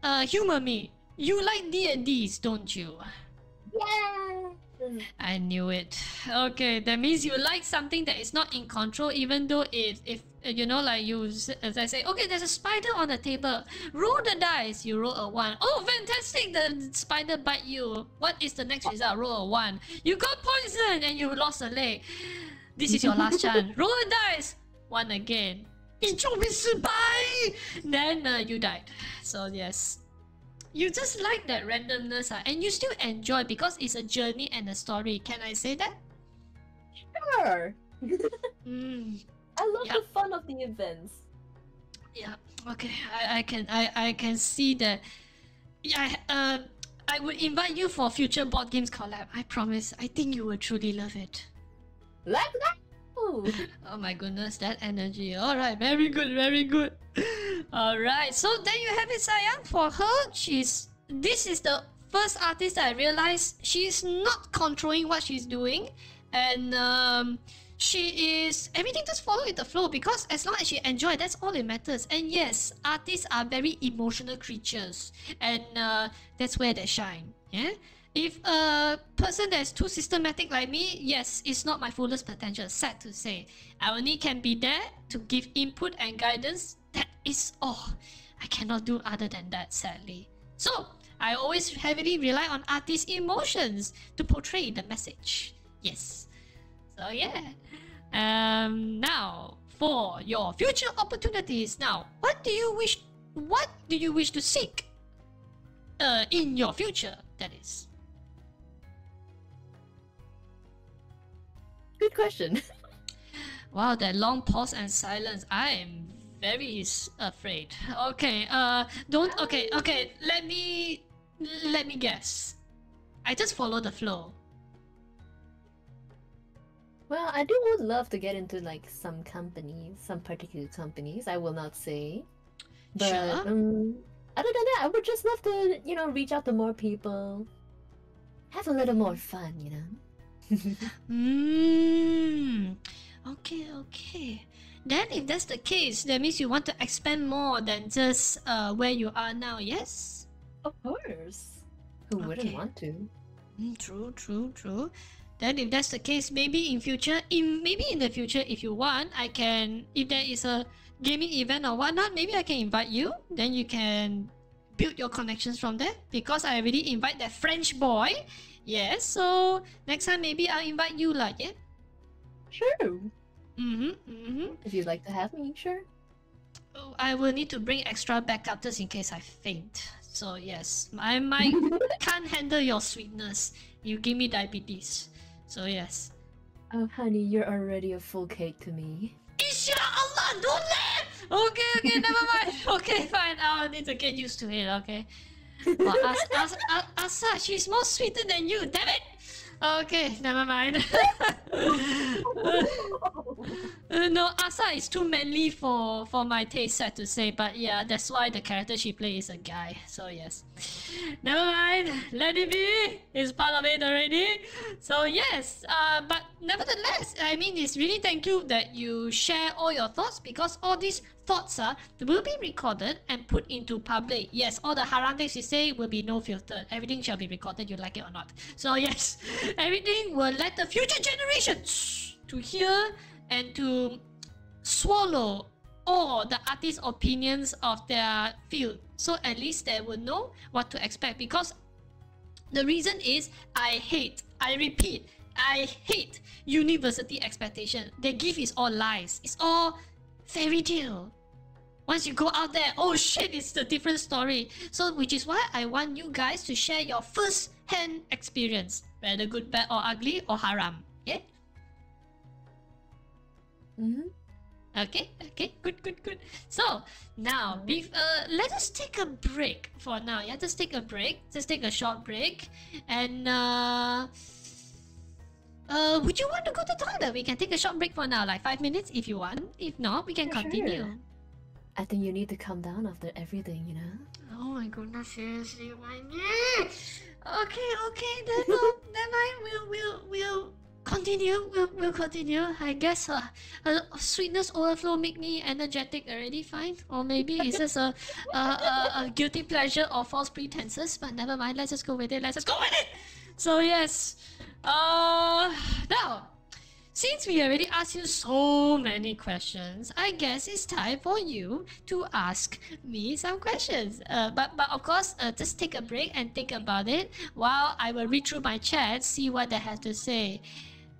uh, humor me. You like D and Ds, don't you? Yeah. I knew it. Okay, that means you like something that is not in control, even though it, if you know, like you, as I say, okay, there's a spider on the table. Roll the dice. You roll a one. Oh, fantastic! The spider bite you. What is the next result? Roll a one. You got poisoned and you lost a leg. This is your last chance. Roll the dice. One again. Then uh, you died. So yes. You just like that randomness, uh, and you still enjoy because it's a journey and a story. Can I say that? Sure. mm. I love yep. the fun of the events. Yeah. Okay. I, I can I, I can see that. Yeah. Uh, I would invite you for future board games collab. I promise. I think you will truly love it. Let's go. Oh my goodness, that energy. All right. Very good. Very good. Alright, so there you have it, Sayang. For her, she's this is the first artist that I realized she's not controlling what she's doing, and um, she is everything just follow with the flow, because as long as she enjoys, that's all that matters. And yes, artists are very emotional creatures, and uh, that's where they shine. Yeah. If a person that's too systematic like me, yes, it's not my fullest potential. Sad to say, I only can be there to give input and guidance. That is all. I cannot do other than that, sadly. So, I always heavily rely on artists' emotions to portray the message. Yes. So, yeah. Um, now, for your future opportunities. Now, what do you wish... What do you wish to seek? Uh, in your future, that is. Good question. Wow, that long pause and silence. I am... very afraid. Okay, uh, don't, okay, okay, let me, let me guess. I just follow the flow. Well, I do would love to get into like some companies, some particular companies, I will not say. But, sure. um, Other than that, I would just love to, you know, reach out to more people. Have a little more fun, you know? Mmm. Okay, okay. Then if that's the case, that means you want to expand more than just uh, where you are now, yes? Of course. Who okay. wouldn't want to? Mm, true, true, true. Then if that's the case, maybe in future, in, maybe in the future, if you want, I can, if there is a gaming event or whatnot, maybe I can invite you. Then you can build your connections from there. Because I already invite that French boy. Yes, yeah, so next time maybe I'll invite you lah, yeah? Sure. Mm-hmm, mm-hmm. If you'd like to have me, sure. Oh, I will need to bring extra backup just in case I faint. So yes, I might can't handle your sweetness. You give me diabetes. So yes. Oh honey, you're already a full cake to me. Insha'Allah, don't laugh! Okay, okay, never mind. Okay, fine. I'll need to get used to it, okay? Well, as, as, as, as such, she's more sweeter than you, damn it! Okay, never mind. uh, no, Asa is too manly for, for my taste, sad to say, but yeah, that's why the character she plays is a guy, so yes. Never mind, let it be, it's part of it already. So yes, uh, but nevertheless, I mean, it's really thank you that you share all your thoughts, because all these thoughts uh, will be recorded and put into public. Yes, all the harangues you say will be no filtered. Everything shall be recorded, you like it or not. So yes. Everything will let the future generations to hear and to swallow all the artists' opinions of their field. So at least they will know what to expect, because the reason is I hate, I repeat, I hate university expectation. They give is all lies. It's all fairy tale. Once you go out there, oh shit, it's a different story. So which is why I want you guys to share your first hand experience, whether good, bad, or ugly, or haram. Yeah? Mm-hmm. Okay, okay, good, good, good. So, now, if, uh, let us take a break for now. Yeah, just take a break. Just take a short break. And, uh, uh, would you want to go to the toilet? We can take a short break for now, like five minutes if you want. If not, we can yeah, continue. Sure. I think you need to calm down after everything, you know? Oh my goodness, seriously, my knee! Okay, okay, then, uh, then I will, will, will continue, we'll, we'll continue. I guess her, her sweetness overflow make me energetic already, fine. Or maybe it's just a, a, a, a guilty pleasure or false pretenses, but never mind, let's just go with it, let's just go with it! So yes, uh, now, since we already asked you so many questions, I guess it's time for you to ask me some questions. Uh, but, but of course, uh, just take a break and think about it while I will read through my chat, see what they have to say.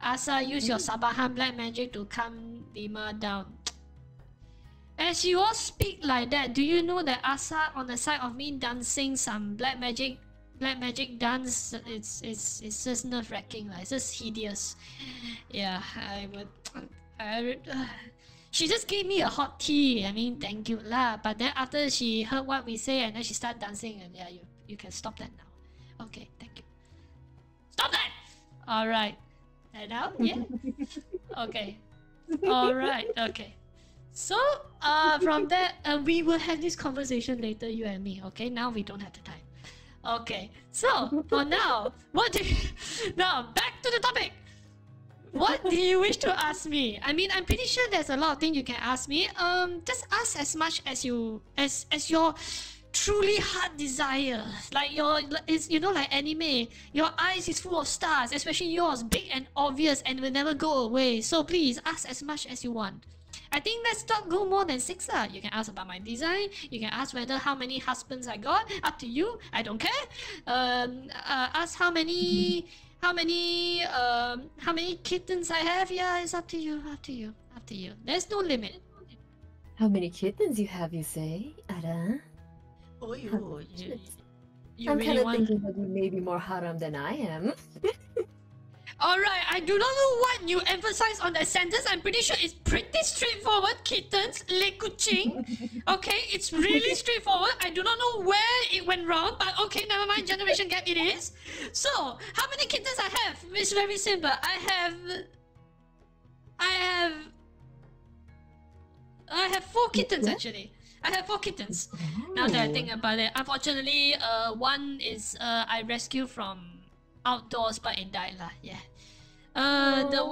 Asa, use your Sabahan black magic to calm LeeMar down. As you all speak like that, do you know that Asa on the side of me dancing some black magic? Black magic dance, it's it's it's just nerve-wracking, like, it's just hideous. Yeah, I would... I would uh, she just gave me a hot tea, I mean, thank you lah. But then after she heard what we say and then she started dancing, and yeah, you, you can stop that now. Okay, thank you. Stop that! Alright. And now? Yeah? Okay. Alright, okay. So, uh, from that, uh, we will have this conversation later, you and me, okay? Now we don't have the time. Okay, so for now, what do you... Now, back to the topic! What do you wish to ask me? I mean, I'm pretty sure there's a lot of things you can ask me. Um, just ask as much as you... As as your truly heart desire. Like your... It's, you know, like anime. Your eyes is full of stars, especially yours. Big and obvious and will never go away. So please, ask as much as you want. I think let's not go more than six lah. You can ask about my design. You can ask whether how many husbands I got. Up to you. I don't care. Um, uh, ask how many, how many, um, how many kittens I have. Yeah, it's up to you. Up to you. Up to you. There's no limit. How many kittens you have? You say, Ara? Oh, you. you, you I'm really kind of want... thinking that you may be more haram than I am. Alright, I do not know what you emphasize on that sentence. I'm pretty sure it's pretty straightforward. Kittens, le kuching. Okay, it's really straightforward. I do not know where it went wrong, but okay, never mind. Generation gap it is. So, how many kittens I have? It's very simple. I have... I have... I have four kittens, actually. I have four kittens. Oh. Now that I think about it, unfortunately, uh, one is uh, I rescued from outdoors, but it died lah. Yeah. Uh, the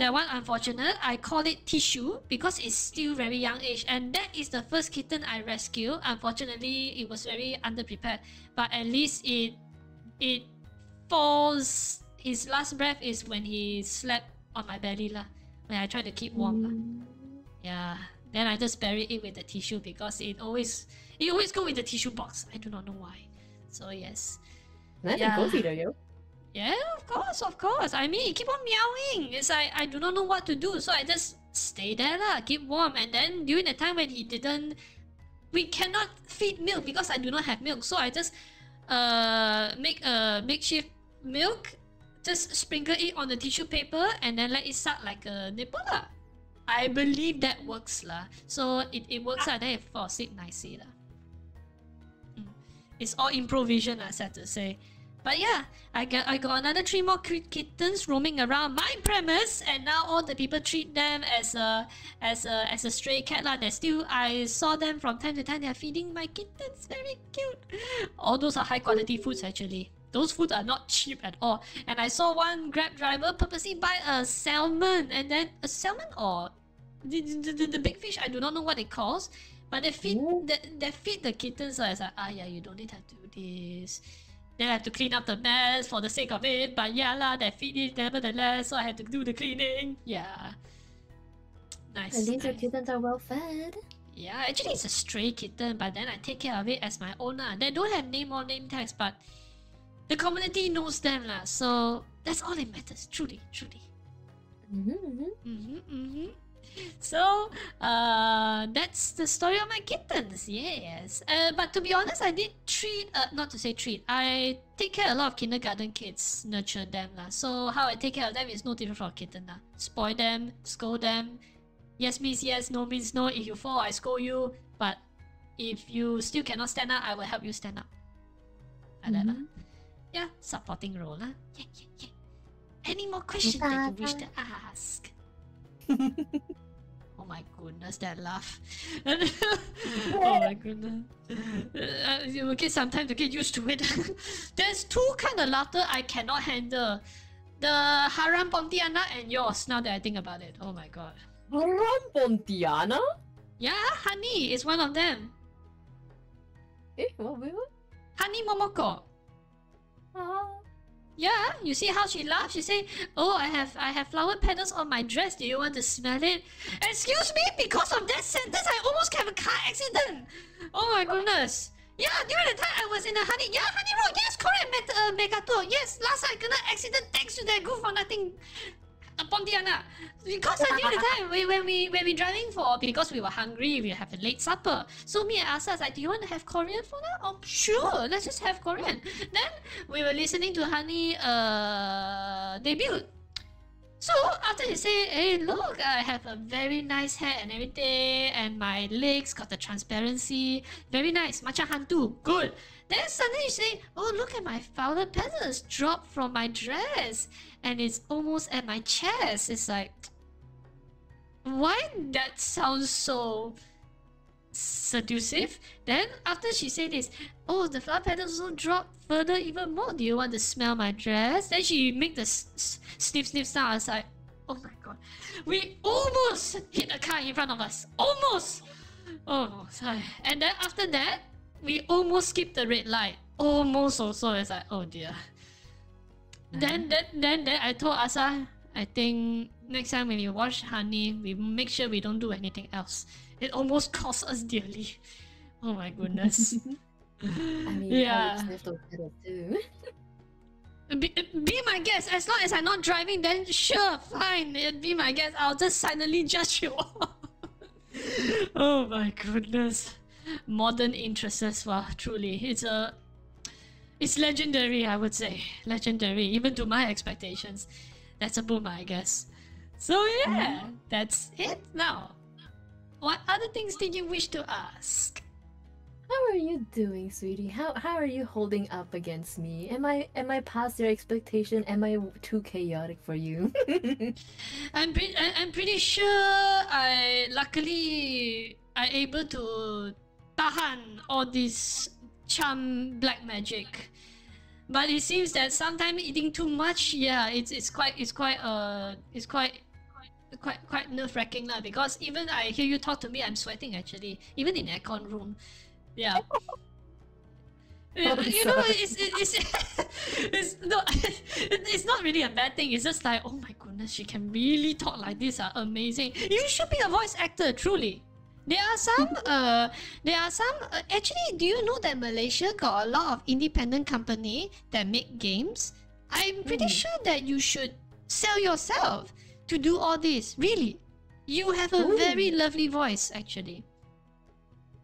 that one unfortunate. I call it Tissue because it's still very young age, and that is the first kitten I rescued. Unfortunately, it was very underprepared, but at least it it falls. His last breath is when he slept on my belly lah. When I tried to keep warm lah. Yeah. Then I just bury it with the tissue because it always it always go with the tissue box. I do not know why. So yes. That's yeah. cozy though, yo. Yeah, of course, of course. I mean, it keep on meowing. It's like I do not know what to do, so I just stay there lah, keep warm. And then during the time when he didn't, we cannot feed milk because I do not have milk. So I just uh make a makeshift milk, just sprinkle it on the tissue paper, and then let it suck like a nipple lah. I believe that works lah. So it it works ah. lah. Then it falls asleep nicely lah. Mm. It's all improvisation, I sad to say. But yeah, I got I got another three more kittens roaming around my premise, and now all the people treat them as a as a as a stray cat lah. They still I saw them from time to time. They are feeding my kittens, very cute. All those are high quality foods actually. Those foods are not cheap at all. And I saw one Grab driver purposely buy a salmon, and then a salmon or the the, the, the big fish. I do not know what it calls, but they feed they, they feed the kittens. So I was like, ah yeah, you don't need to do this. Then I have to clean up the mess for the sake of it, but yeah lah, they feed it nevertheless, so I had to do the cleaning. Yeah. Nice. And these nice. kittens are well fed. Yeah, actually it's a stray kitten, but then I take care of it as my own lah. They don't have name or name tags, but the community knows them lah, so that's all that matters, truly, truly. Mm-hmm, mm-hmm, mm-hmm. So, uh, that's the story of my kittens, yes. Uh, but to be honest, I did treat, uh, not to say treat, I take care of a lot of kindergarten kids, nurture them lah. So how I take care of them is no different from a kitten lah. Spoil them, scold them. Yes means yes, no means no. If you fall, I scold you. But if you still cannot stand up, I will help you stand up. Like mm-hmm. that lah. Yeah, supporting role lah. Yeah, yeah, yeah. Any more questions that you wish to ask? Oh my goodness, that laugh. Oh my goodness. Uh, it will get some time to get used to it. There's two kind of laughter I cannot handle. The Haram Pontiana and yours, now that I think about it. Oh my god. Haram Pontiana? Yeah, Honey is one of them. Eh, what, what? Honey Momoko. Oh. Yeah, you see how she laughs? She say, "Oh, I have I have flower petals on my dress. Do you want to smell it?" Excuse me, because of that sentence, I almost have a car accident. Oh my goodness. Yeah, during the time I was in a honey, yeah, honey road. Yes, correct, Met uh, Megato. Yes, last I got an accident thanks to that good for nothing, uh, Pontiana. Because uh, during the time we, when we when we driving for because we were hungry, we have a late supper. So me and Asa was like, "Do you want to have Korean for that?" Oh, sure, let's just have Korean. Then we were listening to Honey uh, debut. So after he say, "Hey, look, I have a very nice hair and everything, and my legs got the transparency, very nice, macam hantu, good." Then suddenly he say, "Oh, look at my flower petals drop from my dress, and it's almost at my chest." It's like, why that sounds so seductive? Then after she said this, "Oh, the flower petals also drop further even more. Do you want to smell my dress?" Then she make the s sniff sniff sound. I was like, oh my god, we almost hit a car in front of us, almost. Oh, sorry. And then after that, we almost skipped the red light, almost also. It's like, oh dear. Mm. Then then then then I told Asa, I think next time when we watch Honey, we make sure we don't do anything else. It almost cost us dearly. Oh my goodness. I mean, yeah. I too. Be, be my guest. As long as I'm not driving, then sure, fine. It'd be my guest. I'll just silently judge you all. Oh my goodness. Modern interests. Wow, truly. It's a... It's legendary, I would say. Legendary, even to my expectations. That's a boomer, I guess. So yeah, mm-hmm. that's it now. What other things did you wish to ask? How are you doing, sweetie? How how are you holding up against me? Am I am I past your expectation? Am I too chaotic for you? I'm pre I'm pretty sure I luckily I able to tahan all this charm black magic. But it seems that sometimes eating too much, yeah, it's it's quite it's quite uh it's quite quite quite nerve-wracking lah. Because even I hear you talk to me, I'm sweating actually. Even in aircon room, yeah. Oh, you know, it's it's it's no, it's not really a bad thing. It's just like, oh my goodness, she can really talk like this. Ah, amazing! You should be a voice actor, truly. There are some, uh, there are some. Uh, actually, do you know that Malaysia got a lot of independent company that make games? I'm pretty mm. sure that you should sell yourself to do all this. Really, you have a Ooh. very lovely voice, actually.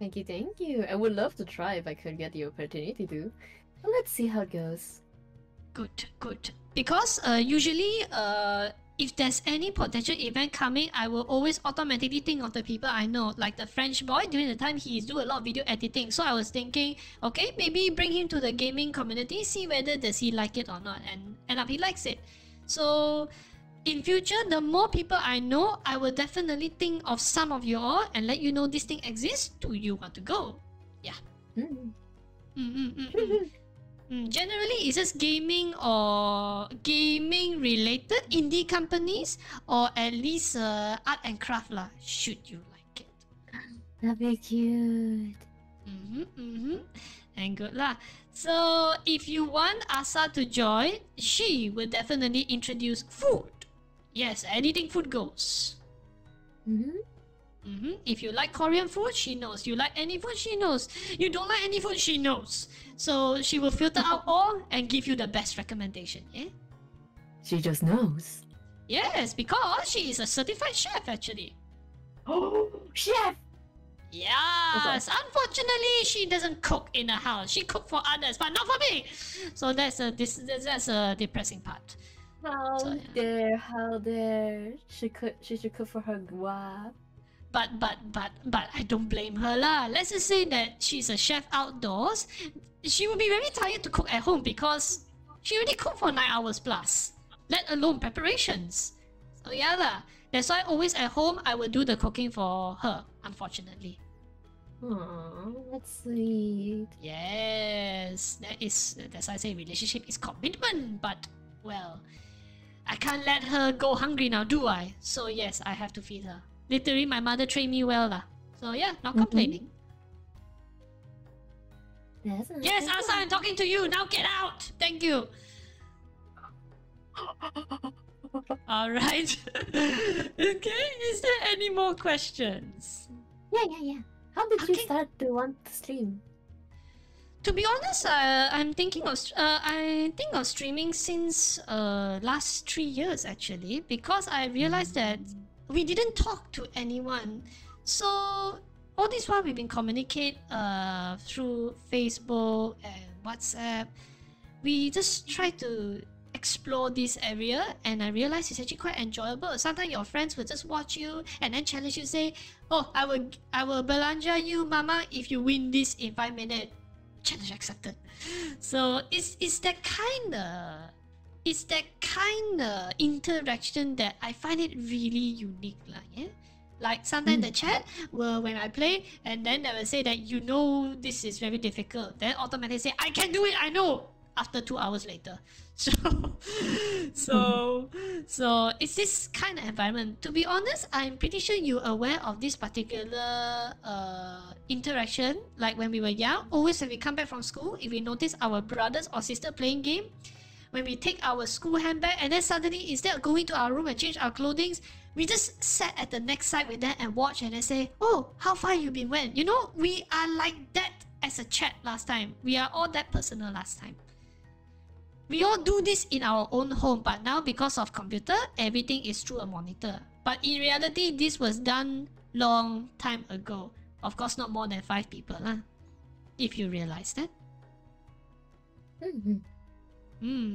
Thank you, thank you. I would love to try if I could get the opportunity to. But let's see how it goes. Good, good. Because uh, usually, uh, if there's any potential event coming, I will always automatically think of the people I know. Like the French boy, during the time he's doing a lot of video editing. So I was thinking, okay, maybe bring him to the gaming community, see whether does he like it or not. And end up he likes it. So in future, the more people I know, I will definitely think of some of you all and let you know this thing exists. Do you want to go? Yeah. Mm. Mm -mm -mm -mm. Mm, generally, it's just gaming or gaming-related indie companies, or at least uh, art and craft lah. Should you like it? That'd be cute. Mm-hmm, mm-hmm. And good lah. So if you want Asa to join, she will definitely introduce food. Yes, anything food goes. Mm-hmm. Mm-hmm. If you like Korean food, she knows. You like any food, she knows. You don't like any food, she knows. So she will filter out all and give you the best recommendation, yeah? She just knows. Yes, because she is a certified chef, actually. Oh, chef! Yes, unfortunately, she doesn't cook in her house. She cooks for others, but not for me. So that's a, this, that's a depressing part. How so, yeah. dare, how dare. She could, she should cook for her guap. But, but, but, but I don't blame her lah. Let's just say that she's a chef outdoors. She will be very tired to cook at home because she already cooked for nine hours plus. Let alone preparations. So yeah lah. That's why always at home, I will do the cooking for her, unfortunately. Aww, that's sweet. Yes, that is, that's why I say relationship is commitment, but well, I can't let her go hungry now, do I? So yes, I have to feed her. Literally, my mother trained me well lah. So yeah, not mm-hmm. complaining. Yes, yes Asa, I'm talking to you. Now get out. Thank you. Alright. Okay, is there any more questions? Yeah, yeah, yeah. How did okay. you start to want to stream? To be honest, uh, I'm thinking of uh, I think of streaming since uh, last three years actually, because I realized that we didn't talk to anyone. So all this while we've been communicating uh, through Facebook and WhatsApp. We just try to explore this area, and I realized it's actually quite enjoyable. Sometimes your friends will just watch you and then challenge you, say, oh, I will I will belanja you, mama, if you win this in five minutes. Challenge accepted. So it's it's that kind of it's that kind of interaction that I find it really unique, lah, yeah? Like sometimes mm. the chat will when I play, and then they will say that, you know, this is very difficult. Then automatically say, I can do it, I know. After two hours later. So so so it's this kind of environment. To be honest, I'm pretty sure you're aware of this particular uh, interaction. Like when we were young, always when we come back from school, if we notice our brothers or sister playing game, when we take our school handbag and then suddenly, instead of going to our room and change our clothing, we just sat at the next side with them and watch and then say, oh, how far you been went? You know, we are like that as a chat last time. We are all that personal last time. We all do this in our own home, but now because of computer, everything is through a monitor. But in reality, this was done long time ago. Of course, not more than five people, lah. If you realize that. Mm-hmm. Mm.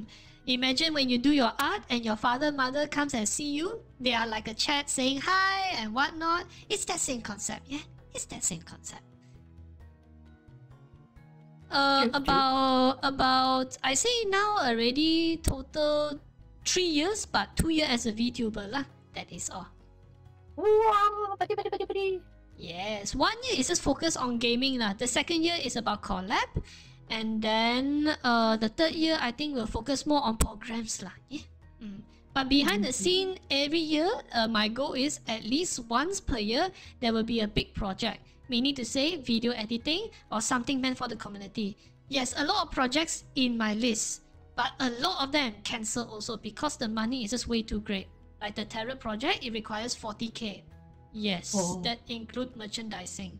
Imagine when you do your art and your father, mother comes and see you. They are like a chat saying hi and whatnot. It's that same concept, yeah? It's that same concept. Uh, about about I say now already total three years, but two years as a VTuber lah. That is all. Wow, buddy, buddy, buddy, buddy. Yes, one year is just focused on gaming lah. The second year is about collab, and then uh, the third year I think we'll focus more on programs lah. Yeah. Mm. But behind mm-hmm. the scene, every year, uh, my goal is at least once per year there will be a big project. Meaning to say, video editing or something meant for the community. Yes, a lot of projects in my list, but a lot of them cancelled also because the money is just way too great. Like the tarot project, it requires forty K. Yes, oh. that includes merchandising.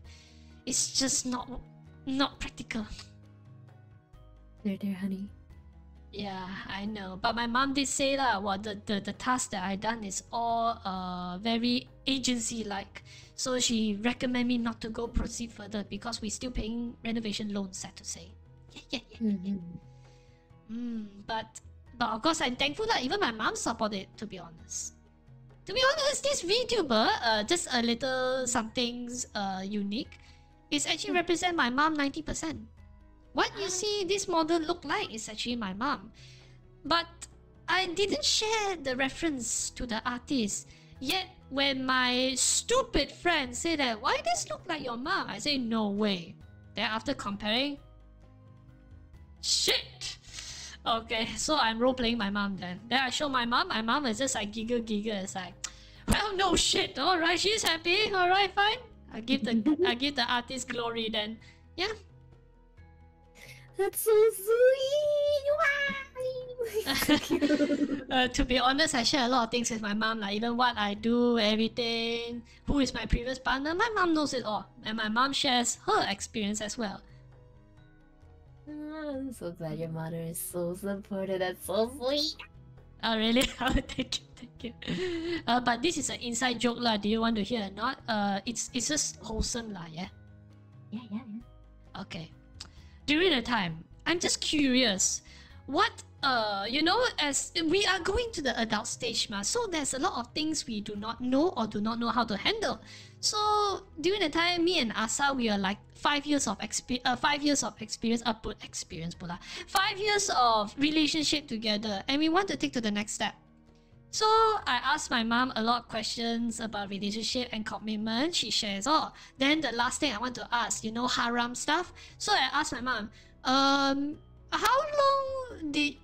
It's just not not practical. There, there, honey. Yeah, I know. But my mom did say that well, the, the, the task that I done is all uh, very agency-like. So she recommended me not to go proceed further because we're still paying renovation loans, sad to say. Yeah, yeah, yeah. Mm-hmm. yeah. Mm, but, but of course, I'm thankful that even my mom supported, to be honest. To be honest, this VTuber, uh, just a little something uh, unique, is actually represent my mom ninety percent. What you see this model look like is actually my mom. But I didn't share the reference to the artist. Yet when my stupid friend said that, why this look like your mom? I say, no way. Then after comparing, shit. Okay, so I'm role-playing my mom then. Then I show my mom, my mom is just like giggle giggle. It's like, well, no shit. Alright, she's happy. Alright, fine. I give the, I give the artist glory then. Yeah. That's so sweet! uh, to be honest, I share a lot of things with my mom, like even what I do, everything, who is my previous partner. My mom knows it all, and my mom shares her experience as well. Oh, I'm so glad your mother is so supportive. That's so sweet. Oh really? Oh, thank you, thank you. Uh, but this is an inside joke, lah. Do you want to hear or not? Uh, it's it's just wholesome, lah. Yeah. Yeah, yeah, yeah. Okay. During the time, I'm just curious, what, uh, you know, as we are going to the adult stage, ma, so there's a lot of things we do not know or do not know how to handle. So during the time, me and Asa, we are like five years of exp uh, five years of experience, upward experience, pula, five years of relationship together, and we want to take to the next step. So I asked my mom a lot of questions about relationship and commitment. She shares all. Then the last thing I want to ask, you know, haram stuff. So I asked my mom, um, how long did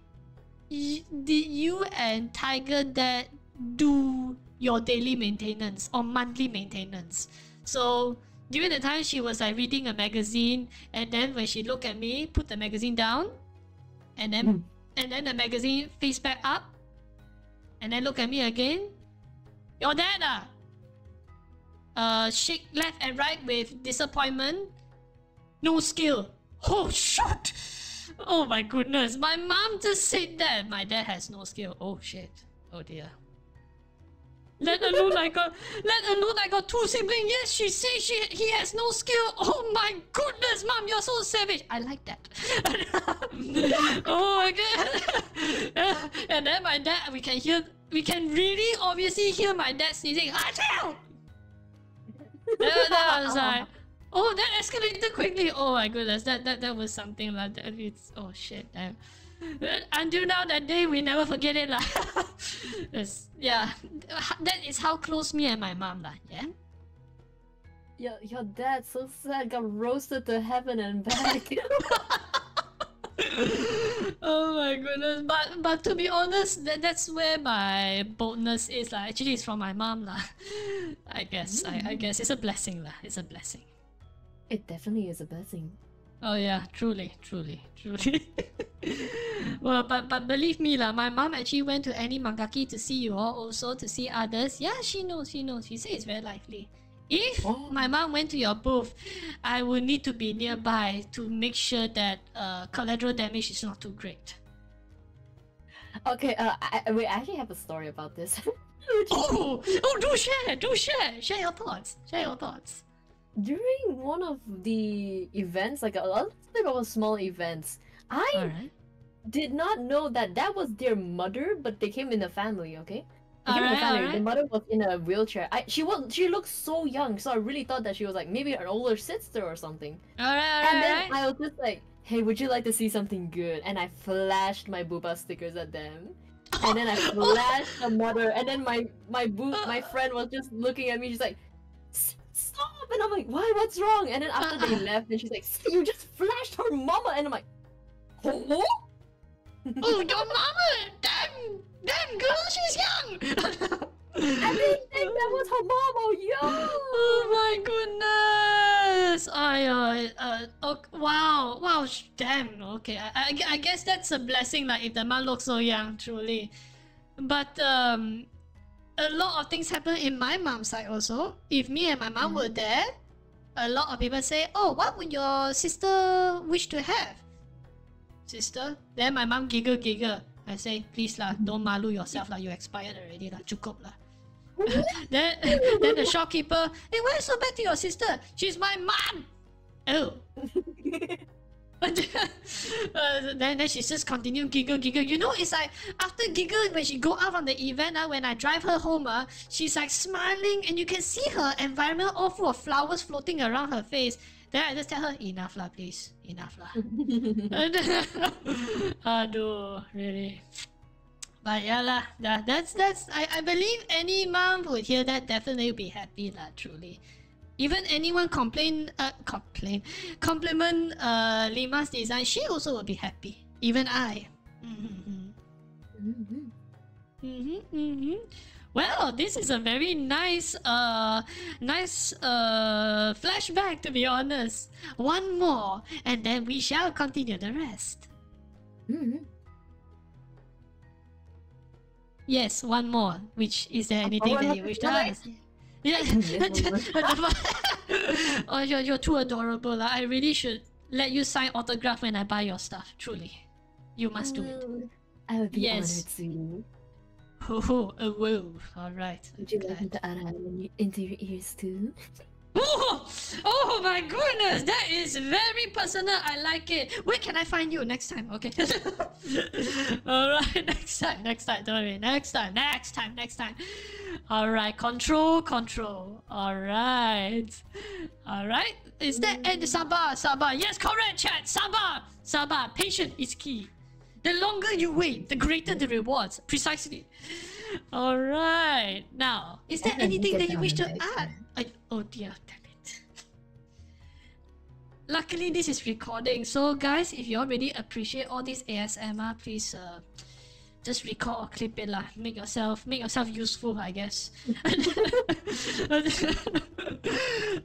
you, did you and Tiger Dad do your daily maintenance or monthly maintenance? So during the time she was like reading a magazine, and then when she looked at me, put the magazine down, and then mm. and then the magazine face back up. And then look at me again. Your dad, ah. Uh, shake left and right with disappointment. No skill. Oh shit! Oh my goodness! My mom just said that my dad has no skill. Oh shit! Oh dear. Let alone I got. Let alone I got two siblings. Yes, she says she he has no skill. Oh my goodness, mom, you're so savage. I like that. Oh okay. And then my dad, we can hear, we can really obviously hear my dad sneezing. That, that was like, oh, that escalated quickly. Oh my goodness, that that that was something like that. It's oh shit. Damn. Until now, that day we never forget it, lah. Yeah, that is how close me and my mom, lah. Yeah. Your your dad so sad got roasted to heaven and back. Oh my goodness! But but to be honest, that that's where my boldness is, lah. Actually, it's from my mom, lah. I guess mm. I I guess it's a blessing, lah. It's a blessing. It definitely is a blessing. Oh yeah, truly, truly, truly. Well, but but believe me lah, my mom actually went to any mangaki to see you all, also to see others. Yeah, she knows, she knows. She says it's very lively. If oh. my mom went to your booth, I will need to be nearby to make sure that uh, collateral damage is not too great. Okay, uh, I, wait, I actually have a story about this. oh, oh, do share, do share, share your thoughts, share your thoughts. During one of the events, like a lot of small events, I right. did not know that that was their mother, but they came in the family, okay? They all came right, in the family. Right. The mother was in a wheelchair. I, she was, she looked so young, so I really thought that she was like maybe an older sister or something. All right, all and right, then right. I was just like, hey, would you like to see something good? And I flashed my Booba stickers at them. And then I flashed the mother, and then my, my, boo my friend was just looking at me, she's like, stop And I'm like, why? What's wrong? And then after they left, and she's like, see, you just flashed her mama. And I'm like, oh? Oh, your mama! Damn! Damn girl, she's young! I didn't think that was her mom, oh yo! Oh my goodness! I, uh, uh, oh, wow, wow, damn, okay. I, I, I guess that's a blessing, like, if the man looks so young, truly. But, um, a lot of things happen in my mom's side also. If me and my mom mm. were there, a lot of people say, oh, what would your sister wish to have? Sister? Then my mom giggle, giggle. I say, please lah, don't malu yourself lah, you expired already lah, cukup lah. then, then the shopkeeper, hey, why so bad to your sister? She's my mom! Oh. uh, then, then she just continue giggle, giggle. You know, it's like, after giggle, when she go out from the event, uh, when I drive her home, uh, she's like smiling and you can see her environment all full of flowers floating around her face. Then I just tell her, enough lah, please. Enough lah. Aduh, really. But yeah lah, that, that's, that's, I, I believe any mom would hear that definitely be happy lah, truly. Even anyone complain, uh, complain, compliment uh, LeeMar's design, she also would be happy. Even I. Mm-hmm. Mm-hmm. Mm-hmm, mm-hmm. Well, this is a very nice, uh, nice uh, flashback, to be honest. One more, and then we shall continue the rest. Mm-hmm. Yes, one more. Which, is there anything oh, that you wish to ask? Yeah. Oh, you're, you're too adorable. Like, I really should let you sign autograph when I buy your stuff. Truly. You must do it. I would be yes. honored to. Oh, oh, whoa, alright. Would you like me to add it into your ears too? Oh, oh my goodness, that is very personal, I like it. Where can I find you next time? Okay. Alright, next time, next time, don't worry. Next time, next time, next time. Alright, control, control. Alright. Alright, is that mm. any Sabah, Sabah? Yes, correct chat, Sabah, Sabah. Patient is key. The longer you wait, the greater the rewards. Precisely. All right. Now, is there anything that you wish to add? I, oh dear, damn it. Luckily, this is recording. So guys, if you already appreciate all this A S M R, please uh, just record or clip it lah. Make yourself, make yourself useful, I guess.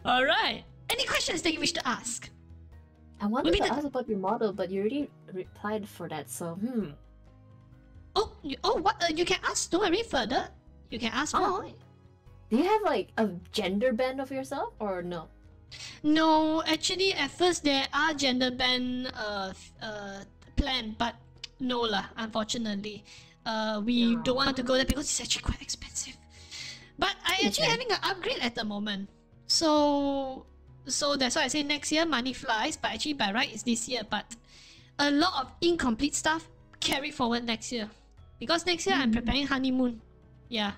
All right. Any questions that you wish to ask? I wanted Maybe to the... ask about your model, but you already replied for that, so hmm. Oh, you, oh, what? Uh, you can ask. Don't worry further. You can ask more. Oh. Do you have like a gender band of yourself, or no? No, actually, at first there are gender band uh uh planned, but no lah. Unfortunately, uh, we yeah. don't want to go there because it's actually quite expensive. But I actually okay. having an upgrade at the moment, so. So that's why I say next year money flies, but actually by right it's this year, but a lot of incomplete stuff carried forward next year. Because next year mm. I'm preparing honeymoon. Yeah.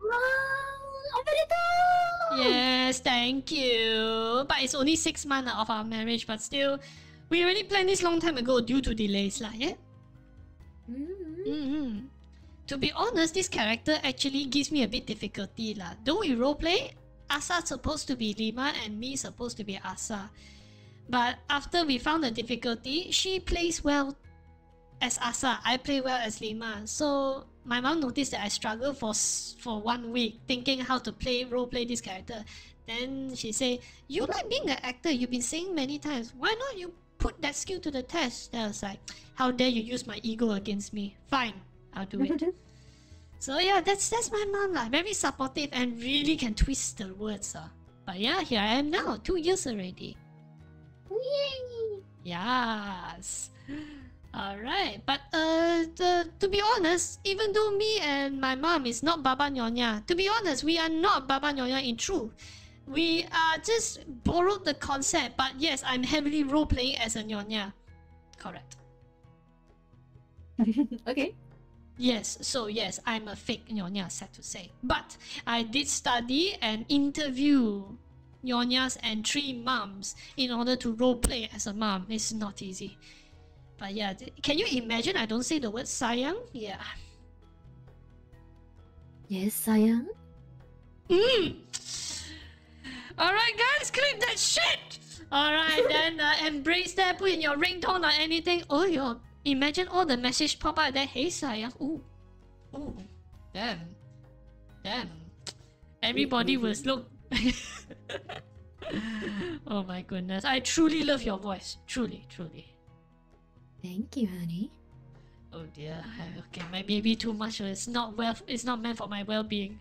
Wow, yes, thank you. But it's only six months of our marriage, but still we already planned this long time ago due to delays lah, yeah? Mm-hmm. Mm-hmm. To be honest, this character actually gives me a bit difficulty lah. Though we roleplay, Asa's supposed to be LeeMar and me supposed to be Asa. But after we found the difficulty, she plays well as Asa, I play well as LeeMar. So my mom noticed that I struggled for for one week thinking how to play roleplay this character. Then she said, you like being an actor, you've been saying many times, why not you put that skill to the test? Then I was like, how dare you use my ego against me? Fine, I'll do it. So yeah, that's that's my mom lah. Very supportive and really can twist the words ah. But yeah, here I am now, two years already. Yay! Yes. All right. But uh, the, to be honest, even though me and my mom is not Baba Nyonya, to be honest, we are not Baba Nyonya in truth. We are just borrowed the concept. But yes, I'm heavily role playing as a Nyonya. Correct. Okay. Yes, so yes, I'm a fake Nyonya, sad to say. But I did study and interview Nyonyas and three moms in order to roleplay as a mom. It's not easy. But yeah, can you imagine I don't say the word sayang? Yeah. Yes, sayang? Mm. Alright guys, clip that shit! Alright then, uh, embrace that, put in your ringtone or anything. Oh, yo, imagine all the message pop out there. Hey, Sayang. Ooh. Ooh. Damn. Damn. Everybody will look... Oh my goodness. I truly love your voice. Truly, truly. Thank you, honey. Oh dear. Okay, maybe too much. It's not well. It's not meant for my well-being.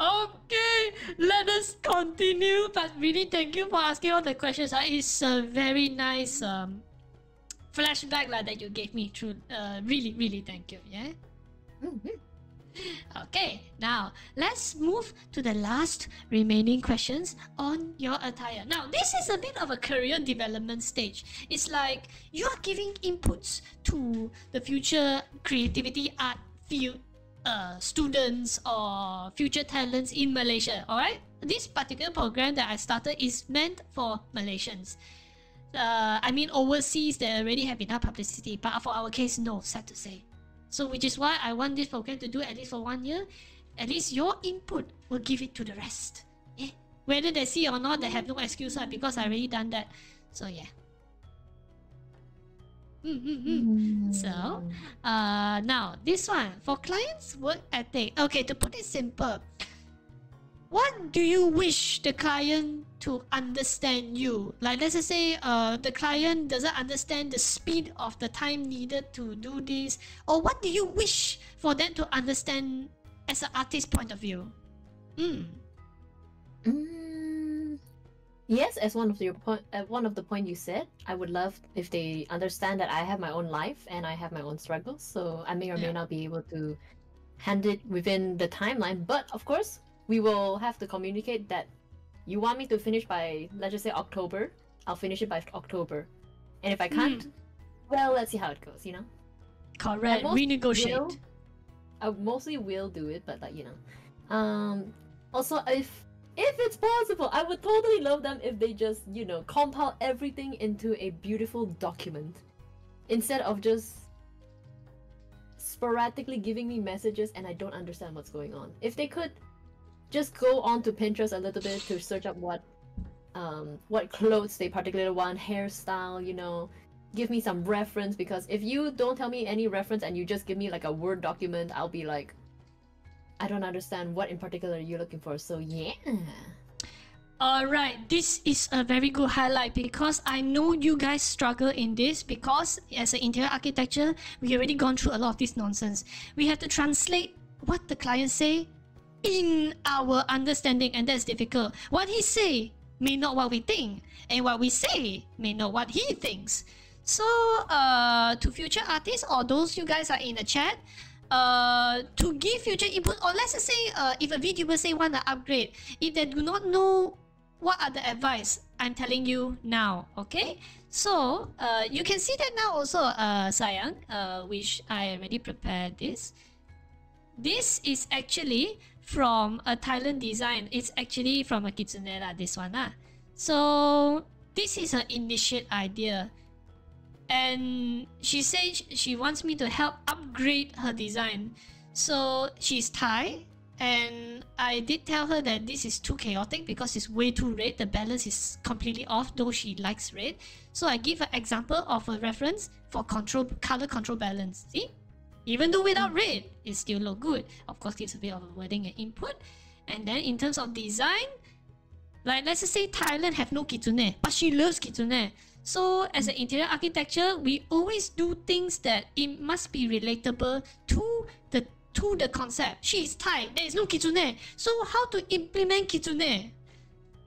Okay, let us continue. But really, thank you for asking all the questions. Uh, it's a very nice um flashback like, that you gave me. True. Uh, really, really, thank you. Yeah. Mm-hmm. Okay, now let's move to the last remaining questions on your attire. Now, this is a bit of a career development stage. It's like you are giving inputs to the future creativity art field uh, students or future talents in Malaysia, alright? This particular program that I started is meant for Malaysians. Uh, I mean, overseas, they already have enough publicity, but for our case, no, sad to say. So which is why I want this program to do at least for one year. At least your input will give it to the rest. Yeah. Whether they see or not, they have no excuse uh, because I already done that. So yeah. Mm-hmm. So uh, now this one for clients' work ethic. Okay, to put it simple, what do you wish the client to understand you? Like let's just say uh, the client doesn't understand the speed of the time needed to do this, or what do you wish for them to understand as an artist's point of view? Mm. Mm, yes, as one of your point, uh, one of the point you said, I would love if they understand that I have my own life and I have my own struggles, so I may or yeah. may not be able to handle it within the timeline, but of course, we will have to communicate that you want me to finish by, let's just say October. I'll finish it by October. And if I can't, mm. well, let's see how it goes, you know? Correct. Renegotiate. Will, I mostly will do it, but like, you know. Um, also, if if it's possible, I would totally love them if they just, you know, compile everything into a beautiful document. Instead of just... sporadically giving me messages and I don't understand what's going on. If they could... just go on to Pinterest a little bit to search up what um, what clothes they particularly want, hairstyle, you know. Give me some reference, because if you don't tell me any reference and you just give me like a Word document, I'll be like, I don't understand what in particular you're looking for. So yeah. Alright, this is a very good highlight because I know you guys struggle in this because as an interior architecture, we already gone through a lot of this nonsense. We have to translate what the clients say in our understanding, and that's difficult. What he say may not what we think, and what we say may not what he thinks. So uh, to future artists or those you guys are in the chat, uh, to give future input, or let's just say uh, if a VTuber say want to upgrade, if they do not know what are the advice, I'm telling you now, okay? So uh, you can see that now also, uh, Sayang, uh, which I already prepared this. This is actually from a Thailand design. It's actually from a kitsune, this one. Ah. So this is her initial idea. And she says she wants me to help upgrade her design. So she's Thai. And I did tell her that this is too chaotic because it's way too red. The balance is completely off, though she likes red. So I give her example of a reference for control color control balance. See? Even though without red, it still look good. Of course, gives a bit of a wording and input. And then in terms of design, like let's just say Thailand have no kitsune, but she loves kitsune. So as an interior architecture, we always do things that it must be relatable to the to the concept. She is Thai, there is no kitsune. So how to implement kitsune?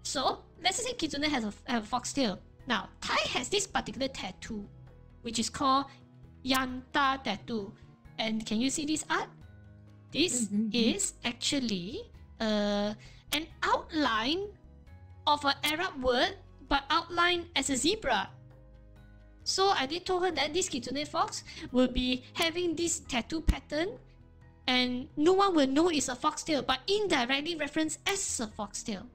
So let's just say kitsune has a, have a foxtail. Now Thai has this particular tattoo, which is called Yanta tattoo. And can you see this art? This mm-hmm. is actually uh, an outline of an Arab word, but outlined as a zebra. So I did tell her that this kitsune fox will be having this tattoo pattern, and no one will know it's a foxtail, but indirectly referenced as a foxtail.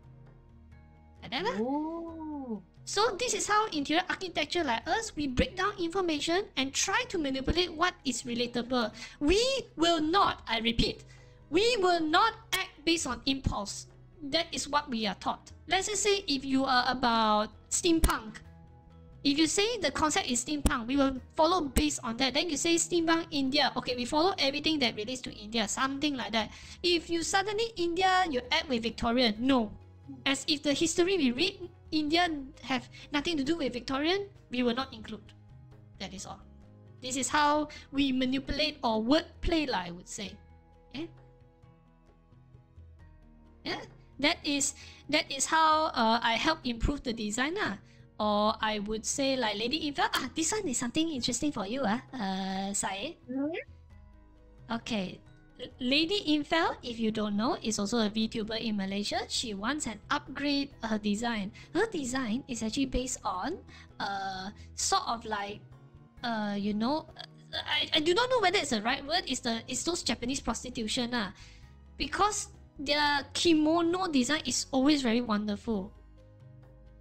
Like that, oh. So this is how interior architecture like us, we break down information and try to manipulate what is relatable. We will not, I repeat, we will not act based on impulse. that is what we are taught. Let's just say if you are about steampunk, if you say the concept is steampunk, we will follow based on that. Then you say steampunk India, okay, we follow everything that relates to India, something like that. If you suddenly India, you add with Victorian, no. As if the history we read, India have nothing to do with Victorian, we will not include. That is all. This is how we manipulate or wordplay, I would say. Yeah? Yeah? That is that is how uh, I help improve the designer. Or I would say like Lady Infel, ah, this one is something interesting for you, ah, uh, Sai. Okay, Lady Infel, if you don't know, is also a VTuber in Malaysia. She wants an upgrade her design. Her design is actually based on uh, sort of like, uh, you know, I, I do not know whether it's the right word. It's, the, it's those Japanese prostitution, ah, because their kimono design is always very wonderful.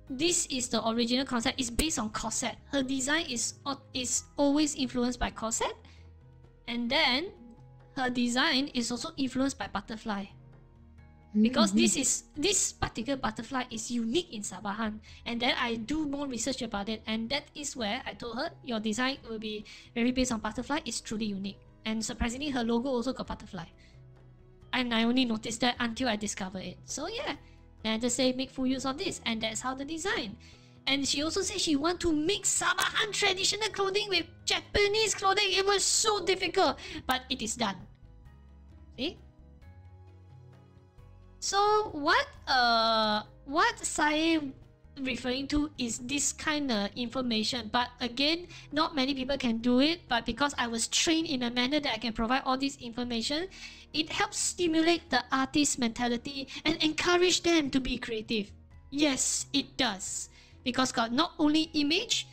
This is the original concept. It's based on corset. Her design is, is always influenced by corset. And then her design is also influenced by butterfly. Because mm-hmm. this is this particular butterfly is unique in Sabahan. And then I do more research about it. And that is where I told her, your design will be very based on butterfly. It's truly unique. And surprisingly, her logo also got butterfly. And I only noticed that until I discovered it. So yeah. And I just say make full use of this, and that's how the design. And she also said she want to mix Sabahan traditional clothing with Japanese clothing. It was so difficult, but it is done. See? So what uh what Sai referring to is this kind of information, but again, not many people can do it. But because I was trained in a manner that I can provide all this information, it helps stimulate the artist's mentality and encourage them to be creative. Yes, it does, because got not only image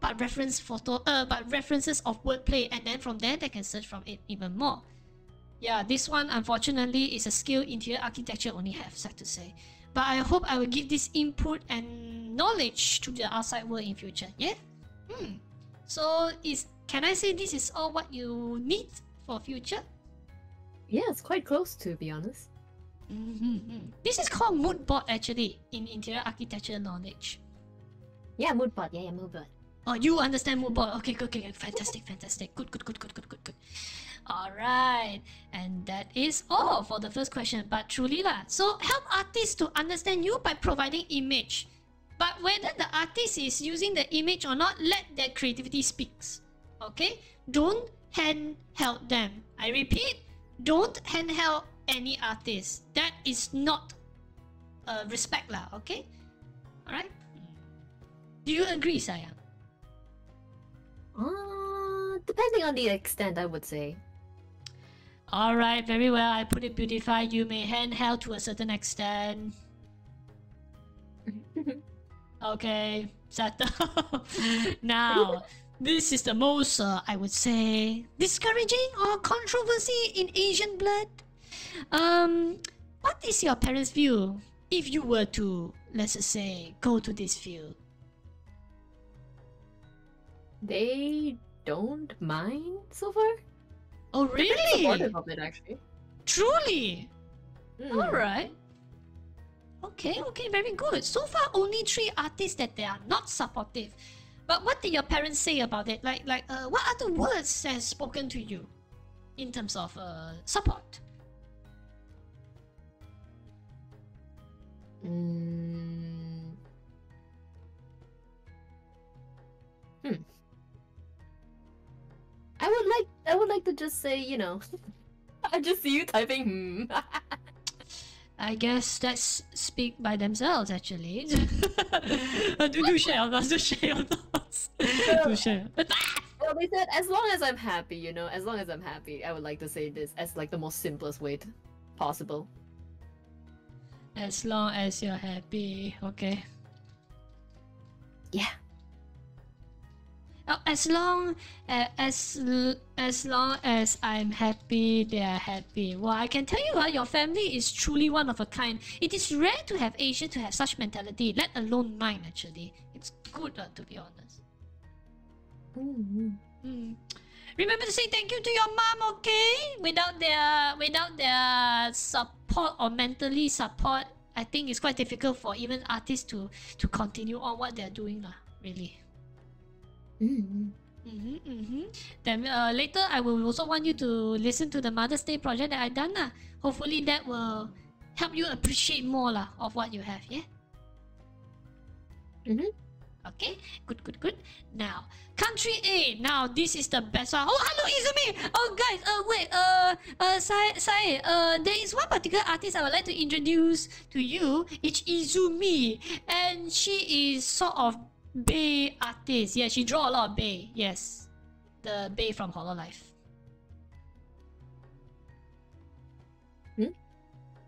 but reference photo, uh, but references of wordplay, and then from there they can search from it even more. Yeah, this one unfortunately is a skill interior architecture only have, sad to say. But I hope I will give this input and knowledge to the outside world in future. Yeah? Hmm. So, is can I say this is all what you need for future? Yeah, it's quite close to be honest. Mm-hmm. This is called mood board actually, in interior architecture knowledge. Yeah, mood board. Yeah, yeah, mood board. Oh, you understand mood board. Okay, good, good. Fantastic, fantastic. Good, good, good, good, good, good, good. Alright, and that is all for the first question, but truly lah. So help artists to understand you by providing image. But whether the artist is using the image or not, let their creativity speaks. Okay? Don't handheld them. I repeat, don't handheld any artist. That is not uh, respect lah, okay? Alright? Do you agree, Sayang? Uh, depending on the extent, I would say. Alright, very well. I put it beautify. You may handheld to a certain extent. Okay, settle. Now, this is the most, uh, I would say, discouraging or controversy in Asian blood. Um, what is your parents' view if you were to, let's just say, go to this field? They don't mind so far. Oh really? They're pretty supportive of it, actually. Truly? Mm. Alright. Okay, okay, very good. So far, only three artists that they are not supportive. But what did your parents say about it? Like, like, uh, what other words has spoken to you in terms of uh, support? Mm. Hmm. I would like, I would like to just say, you know, I just see you typing. Hmm. I guess that's speak by themselves, actually. do, do share on us, do share on us. Do share. Well, they said, as long as I'm happy, you know, as long as I'm happy, I would like to say this as like the most simplest way possible. As long as you're happy, okay. Yeah. As long uh, as as long as I'm happy, they are happy. Well, I can tell you what, your family is truly one of a kind. It is rare to have Asia to have such mentality, let alone mine. Actually, it's good uh, to be honest. Mm-hmm. Mm. Remember to say thank you to your mom, okay? Without their without their support or mentally support, I think it's quite difficult for even artists to to continue on what they're doing, lah. Really. Mm-hmm. Mm-hmm, mm-hmm. Then uh, later, I will also want you to listen to the Mother's Day project that I done, lah. Hopefully, that will help you appreciate more, lah, of what you have. Yeah. Mm-hmm. Okay, good, good, good. Now, country A. Now, this is the best one. Oh, hello, Izumi! Oh, guys, uh, wait, uh, uh, Sai, Sai, uh, there is one particular artist I would like to introduce to you. It's Izumi. And she is sort of bae artist. Yeah, she draw a lot of bae. Yes. The bae from Hololife. Hmm?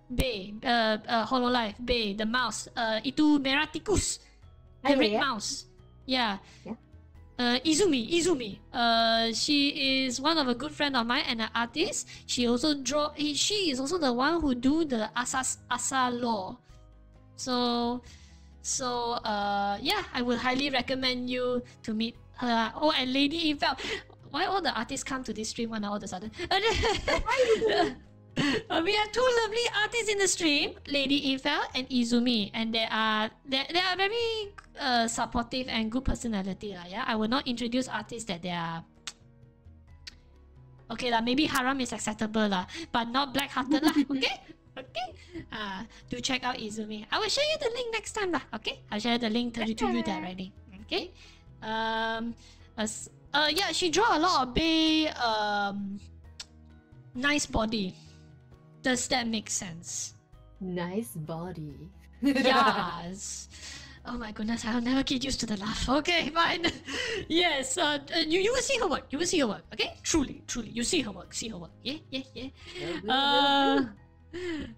Bae, uh, uh, Hololife, bae, the mouse. Uh, itu merah tikus. The red mouse. Yeah. yeah. Uh, Izumi, Izumi. Uh, she is one of a good friend of mine and an artist. She also draw. She is also the one who do the Asas Asa law. So, so uh, yeah, I would highly recommend you to meet her. Oh, and Lady Infel. Why all the artists come to this stream one all of a sudden? Uh, we have two lovely artists in the stream, Lady Infel and Izumi, and they are they, they are very uh, supportive and good personality, lah. Yeah, I will not introduce artists that they are okay, lah. Maybe haram is acceptable, lah, but not black-hearted, lah. Okay, okay. Uh, do check out Izumi. I will share you the link next time, lah. Okay, I'll share the link to you directly. Okay. Um. As, uh. Yeah, she draw a lot of bae. Um. Nice body. Does that make sense? Nice body. Yes. Oh my goodness, I'll never get used to the laugh. Okay, fine. Yes, uh, you, you will see her work. You will see her work. Okay? Truly, truly. You see her work. See her work. Yeah, yeah, yeah. Uh,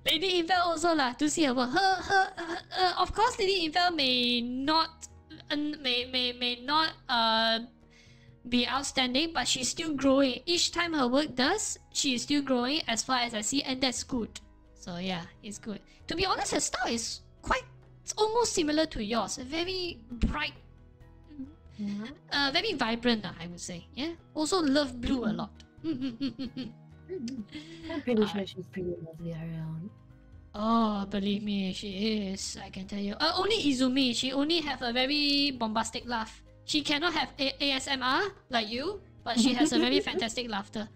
Lady Infel also lah. To see her work. Her, her, her, her, of course, Lady Infel may not, uh, may, may, may not uh, be outstanding, but she's still growing. Each time her work does, she is still growing as far as I see, and that's good. So yeah, it's good. To be honest, her style is quite, it's almost similar to yours. Very bright, yeah. uh, very vibrant, uh, I would say. Yeah. Also love blue a lot. I'm pretty sure uh, she's pretty lovely around. Oh, believe me, she is. I can tell you. Uh, only Izumi, she only have a very bombastic laugh. She cannot have a ASMR like you, but she has a very fantastic laughter.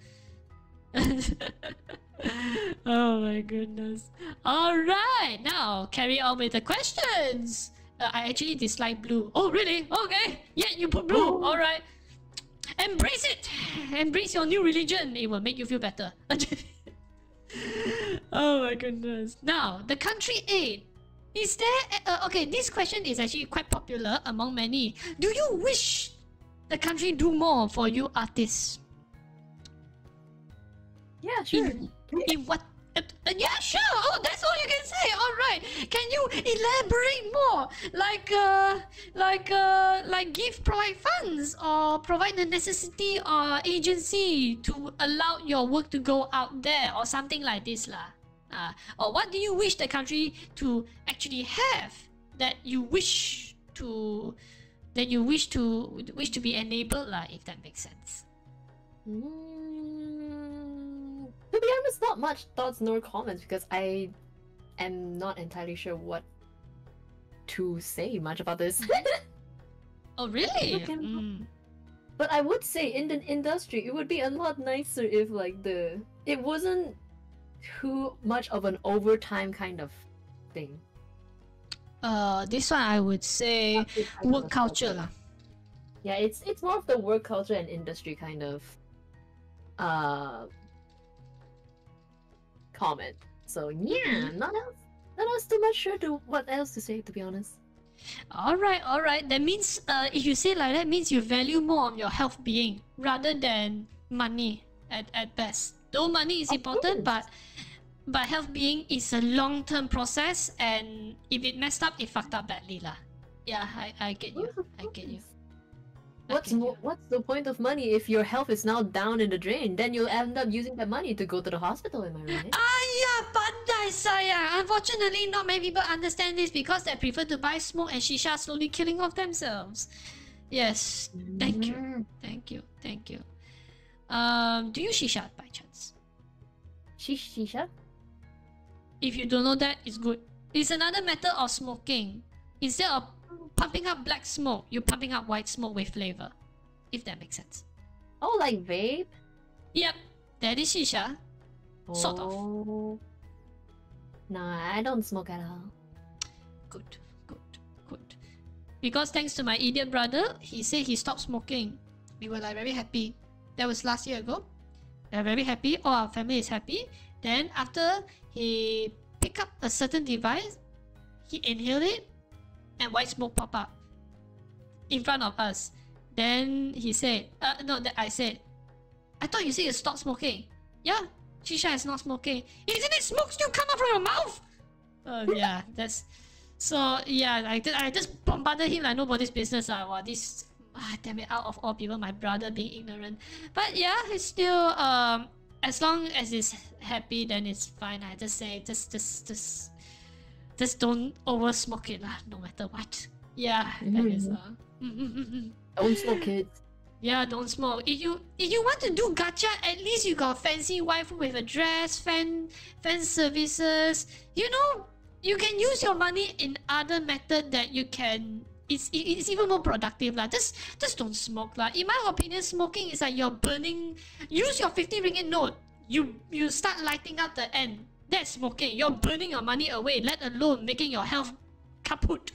Oh my goodness. Alright, now carry on with the questions. Uh, I actually dislike blue. Oh really? Okay. Yeah, you put blue. Alright. Embrace it. Embrace your new religion. It will make you feel better. Oh my goodness. Now, the country aid. Is there... Uh, okay, this question is actually quite popular among many. Do you wish the country do more for you artists? Yeah, sure. In, in what... Uh, yeah, sure! Oh, that's all you can say! Alright! Can you elaborate more? Like, uh... Like, uh... Like, give, provide funds or provide the necessity or agency to allow your work to go out there or something like this lah. Uh, or what do you wish the country to actually have that you wish to that you wish to wish to be enabled lah, if that makes sense? Mm, to be honest, not much thoughts nor comments because I am not entirely sure what to say much about this. Oh really? Okay. Mm. But I would say in the industry, it would be a lot nicer if like the it wasn't too much of an overtime kind of thing. Uh, this one I would say work culture lah. Yeah, it's it's more of the work culture and industry kind of uh comment. So yeah, not else, not else too much sure to what else to say, to be honest. All right, all right. That means uh, if you say like that, means you value more on your health being rather than money at at best. Though money is important, but but health being is a long-term process, and if it messed up, it fucked up badly lah. Yeah, I, I get you. I get you. What's more, what's the point of money if your health is now down in the drain? Then you'll end up using that money to go to the hospital, am I right? Ayah, pandai saya. Unfortunately, not many people understand this because they prefer to buy smoke and shisha, slowly killing off themselves. Yes. Thank you. Thank you. Thank you. Um, do you shishat by chance? Shish shishat? If you don't know that, it's good. It's another method of smoking. Instead of pumping up black smoke, you're pumping up white smoke with flavor. If that makes sense. Oh, like vape? Yep. That is shisha. Oh. Sort of. No, I don't smoke at all. Good, good, good. Because thanks to my idiot brother, he said he stopped smoking. We were like very happy. That was last year ago. We were very happy. All our family is happy. Then after he picked up a certain device, he inhaled it and white smoke popped up in front of us. Then he said, uh, no, that I said, I thought you said you stopped smoking. Yeah, shisha is not smoking. Isn't it smoke still come out from your mouth? Oh, uh, yeah, that's... So, yeah, I, I just bombarded him like nobody's business. Uh, wow, this... Ah, damn it, out of all people, my brother being ignorant. But yeah, it's still... um, as long as it's happy, then it's fine. I just say, just, just, just... Just don't over-smoke it, lah, no matter what. Yeah, mm-hmm. That is... Uh, don't smoke it. Yeah, don't smoke. If you if you want to do gacha, at least you got fancy waifu with a dress, fan fan services. You know, you can use your money in other method that you can. It's it's even more productive lah. Just just don't smoke lah. In my opinion, smoking is like you're burning. Use your fifty ringgit note. You you start lighting up the end. That's smoking. You're burning your money away. Let alone making your health kaput.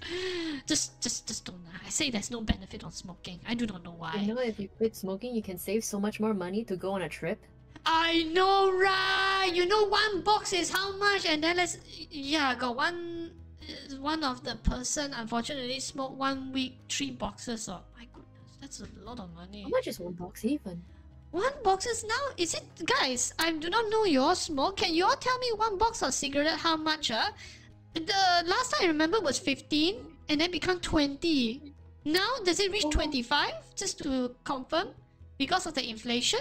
Just just just don't. I say there's no benefit on smoking. I do not know why. You know, if you quit smoking, you can save so much more money to go on a trip. I know, right? You know, one box is how much, and then let's... Yeah, got one... One of the person, unfortunately, smoked one week, three boxes. Oh, my goodness, that's a lot of money. How much is one box even? One box is now... Is it... Guys, I do not know you all smoke. Can you all tell me one box of cigarette how much, huh? The last time I remember was fifteen, and then become twenty. Now, does it reach twenty-five? Just to confirm, because of the inflation?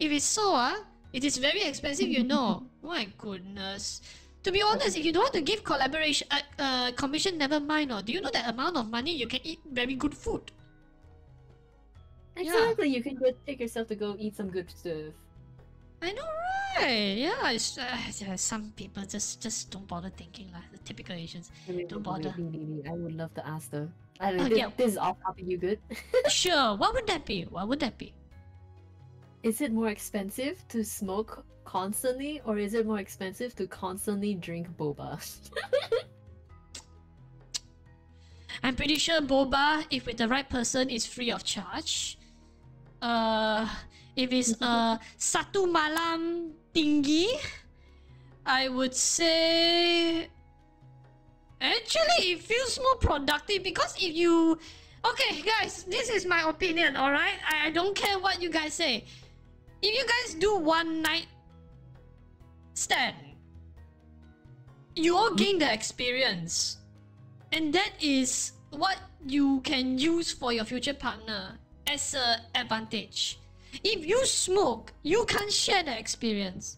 If it's so, uh, it is very expensive, you know. My goodness. To be honest, if you don't want to give collaboration, uh, uh, commission, never mind. Or do you know that amount of money, you can eat very good food? Exactly, yeah. You can go take yourself to go eat some good stuff. I know, right? Yeah, it's, uh, yeah, some people just just don't bother thinking like the typical Asians. Wait, don't wait, bother. Wait, wait, wait. I would love to ask though. I mean, oh, this, yeah. This is off topic. You good? Sure. What would that be? What would that be? Is it more expensive to smoke constantly, or is it more expensive to constantly drink boba? I'm pretty sure boba, if with the right person, is free of charge. Uh. If it's uh, satu malam tinggi, I would say... Actually, it feels more productive because if you... Okay, guys, this is my opinion, alright? I, I don't care what you guys say. If you guys do one night stand, you all gain the experience. And that is what you can use for your future partner as an advantage. If you smoke, you can't share the experience.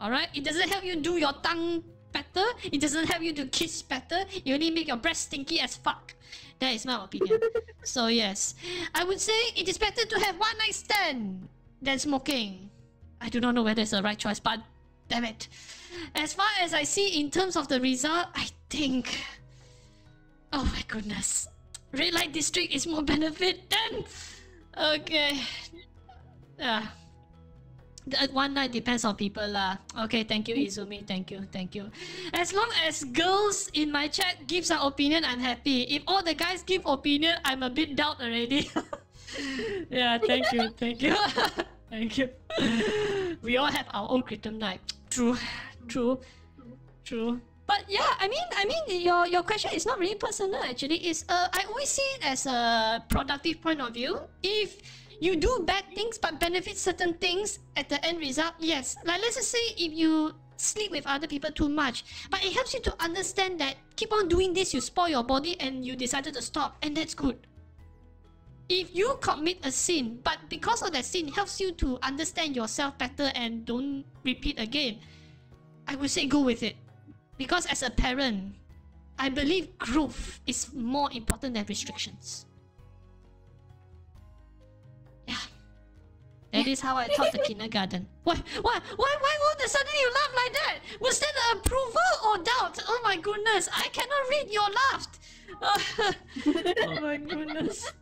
Alright? It doesn't help you do your tongue better. It doesn't help you to kiss better. You only make your breath stinky as fuck. That is my opinion. So yes, I would say it is better to have one night stand than smoking. I do not know whether it's the right choice, but damn it. As far as I see in terms of the result, I think... Oh my goodness. Red Light District is more benefit than... Okay. Uh, one night depends on people lah. Okay, thank you Izumi, thank you, thank you. As long as girls in my chat gives an opinion, I'm happy. If all the guys give opinion, I'm a bit down already. Yeah, thank you, thank you. Thank you. We all have our own Kritom night. True, true, true. But yeah, I mean, I mean, your your question is not really personal actually. It's uh, I always see it as a productive point of view. If you do bad things but benefit certain things at the end result, yes. Like let's just say if you sleep with other people too much, but it helps you to understand that keep on doing this, you spoil your body and you decided to stop, and that's good. If you commit a sin, but because of that sin, it helps you to understand yourself better and don't repeat again, I would say go with it. Because as a parent, I believe growth is more important than restrictions. Yeah. There It is how I taught the kindergarten. Why, why, why, why would suddenly you laugh like that? Was that an approval or doubt? Oh my goodness, I cannot read your laugh. Oh my goodness.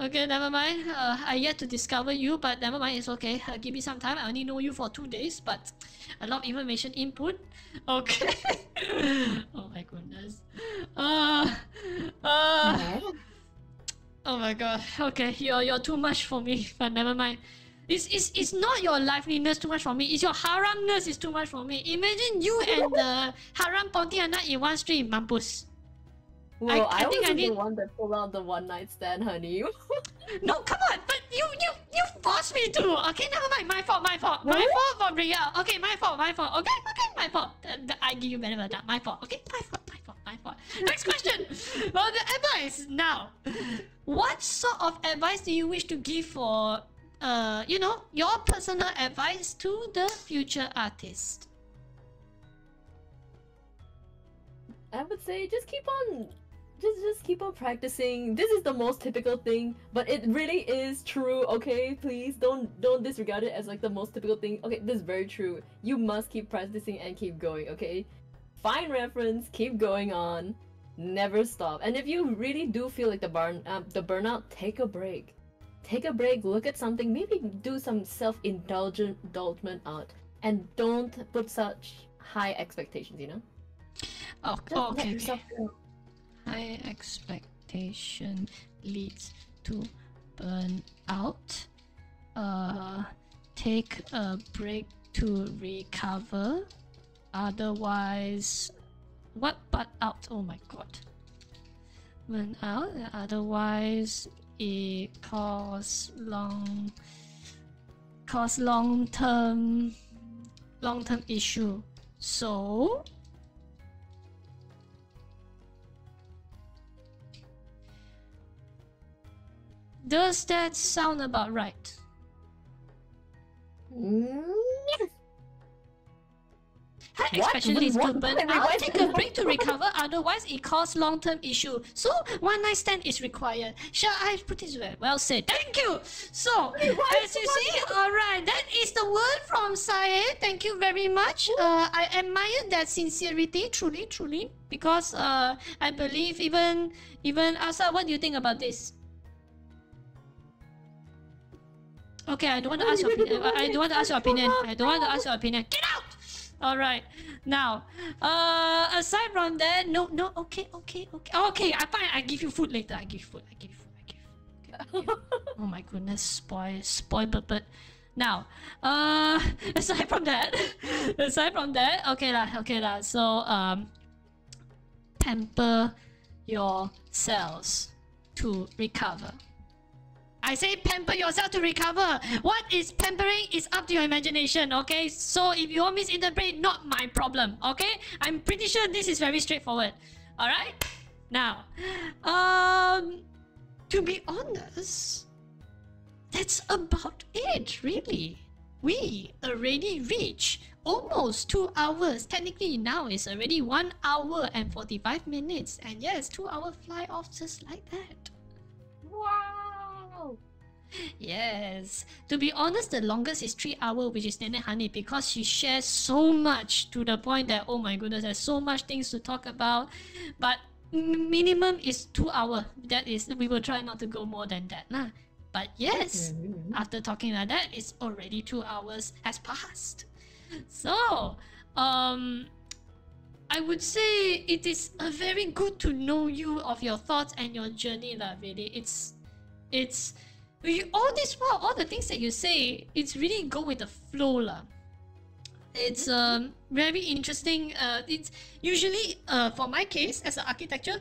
Okay, never mind. Uh, I yet to discover you, but never mind. It's okay. Uh, give me some time. I only know you for two days, but a lot of information input. Okay. Oh my goodness. Uh, uh, oh my god. Okay, you're you're too much for me. But never mind. It's it's it's not your liveliness too much for me. It's your haramness is too much for me. Imagine you and the uh, haram pontianak in one stream, mampus. Well, I, I, I think wasn't I did... the one that pulled out the one night stand, honey. No, come on, but you you you forced me to. Okay, never mind. My fault, my fault, really? my fault for Bria. Okay, my fault, my fault. Okay, okay, my fault. Uh, I give you benefit of the doubt. My fault. Okay, my fault, my fault, my fault. Next question. Well, the advice now. What sort of advice do you wish to give for, uh, you know, your personal advice to the future artist? I would say just keep on just just keep on practicing. This is the most typical thing, but it really is true, okay? Please don't don't disregard it as like the most typical thing. Okay, this is very true. You must keep practicing and keep going, okay? Find reference, keep going on, never stop. And if you really do feel like the burn um, the burnout, take a break. Take a break, look at something, maybe do some self-indulgent indulgent art, and don't put such high expectations, you know? Oh, oh, okay, okay. High expectation leads to burnout. Uh, take a break to recover. Otherwise, what but out? Oh my god. Burnout. Otherwise, it cause long, cause long term, long term issue. So. Does that sound about right? Mm. Especially to burn out, take a break to recover, otherwise it causes long-term issue. So one night stand is required. Shall I put this well? Well said. Thank you. So as you see, alright, that is the word from Sai. Thank you very much. Uh, I admire that sincerity, truly, truly, because uh, I believe even even Asa, what do you think about this? Okay, I don't want to ask your opinion. I don't want to ask your opinion. I don't want to ask your opinion. Get out! Alright. Now, uh, aside from that, no, no, okay, okay, okay. Okay, I find I give you food later. I give you food. I give you food. I give you food. Okay, okay. Oh my goodness, spoil, spoil, but, but. Now, uh, aside from that, aside from that, okay lah, okay lah. So, um, pamper yourselves to recover. I say pamper yourself to recover. What is pampering is up to your imagination, okay? So if you all misinterpret, not my problem, okay? I'm pretty sure this is very straightforward. Alright? Now, um, to be honest, that's about it, really. We already reached almost two hours. Technically, now it's already one hour and forty-five minutes. And yes, two hours fly off just like that. Wow! Yes, to be honest, the longest is three hours, which is Nenek Honey, because she shares so much to the point that, oh my goodness, there's so much things to talk about. But minimum is two hours. That is, we will try not to go more than that lah. But yes, mm-hmm. after talking like that, it's already two hours has passed. So, um, I would say it is a very good to know you, of your thoughts and your journey lah, really. It's, it's... You, all this while, all the things that you say, it's really go with the flow lah. It's um very interesting. Uh, it's usually uh for my case as an architecture,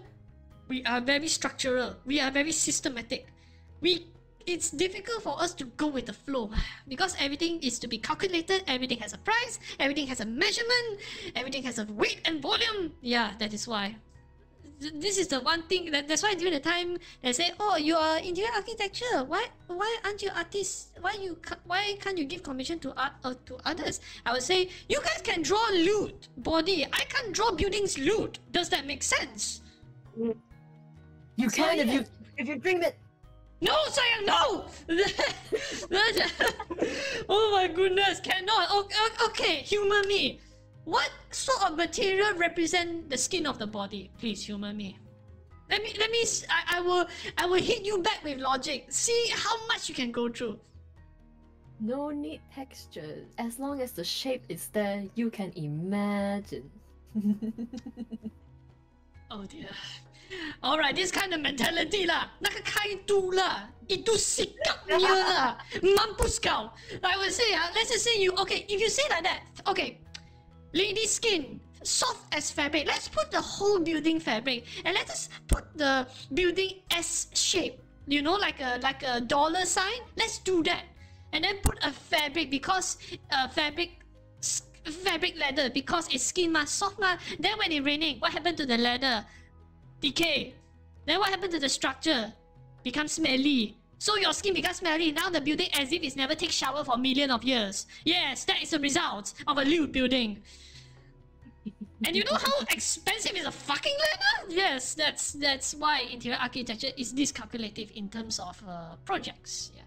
we are very structural. We are very systematic. We it's difficult for us to go with the flow because everything is to be calculated. Everything has a price. Everything has a measurement. Everything has a weight and volume. Yeah, that is why. This is the one thing that that's why during the time they say, oh, you are interior architecture, why why aren't you artists, why you why can't you give commission to art or to others? I would say you guys can draw lewd body, I can't draw buildings lewd. Does that make sense? You can, so, if yeah. you if you dream it. No, Sayang, no! Oh my goodness, cannot. Okay, humor me. What sort of material represent the skin of the body? Please humor me. Let me, let me. I, I will, I will hit you back with logic. See how much you can go through. No need textures. As long as the shape is there, you can imagine. Oh dear. Alright, this kind of mentality lah. 那个开度 lah. Itu sikap dia lah. Mampus kau. I would say, uh, let's just say you, okay, if you say like that, okay, lady skin, soft as fabric. Let's put the whole building fabric and let us put the building S shape. You know, like a like a dollar sign. Let's do that. And then put a fabric because uh, fabric fabric leather because it's skin mah, soft mah. Then when it's raining, what happened to the leather? Decay. Then what happened to the structure? Becomes smelly. So your skin becomes smelly. Now the building as if it's never take shower for a million of years. Yes, that is the result of a lewd building. And you know how expensive is a fucking leather? Yes, that's that's why interior architecture is dyscalculative in terms of uh, projects. Yeah.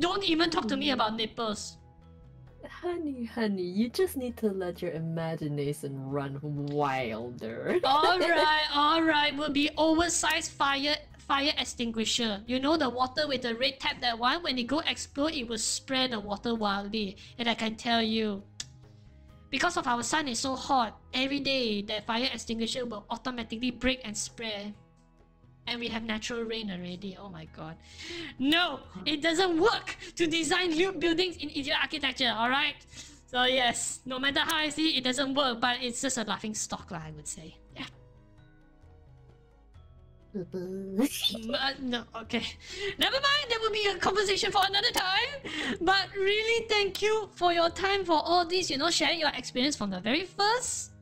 Don't even talk to me about nipples. Honey, honey, you just need to let your imagination run wilder. Alright, alright, will be oversized fire fire extinguisher. You know the water with the red tap, that one? When it go explode, it will spread the water wildly. And I can tell you, because of our sun is so hot, every day that fire extinguisher will automatically break and spread. And we have natural rain already. Oh my god. No! It doesn't work to design lewd buildings in Indian architecture, alright? So yes, no matter how I see it, it doesn't work, but it's just a laughing stock, I would say. Yeah. But, no, okay. Never mind, that will be a conversation for another time. But really, thank you for your time, for all this, you know, sharing your experience from the very first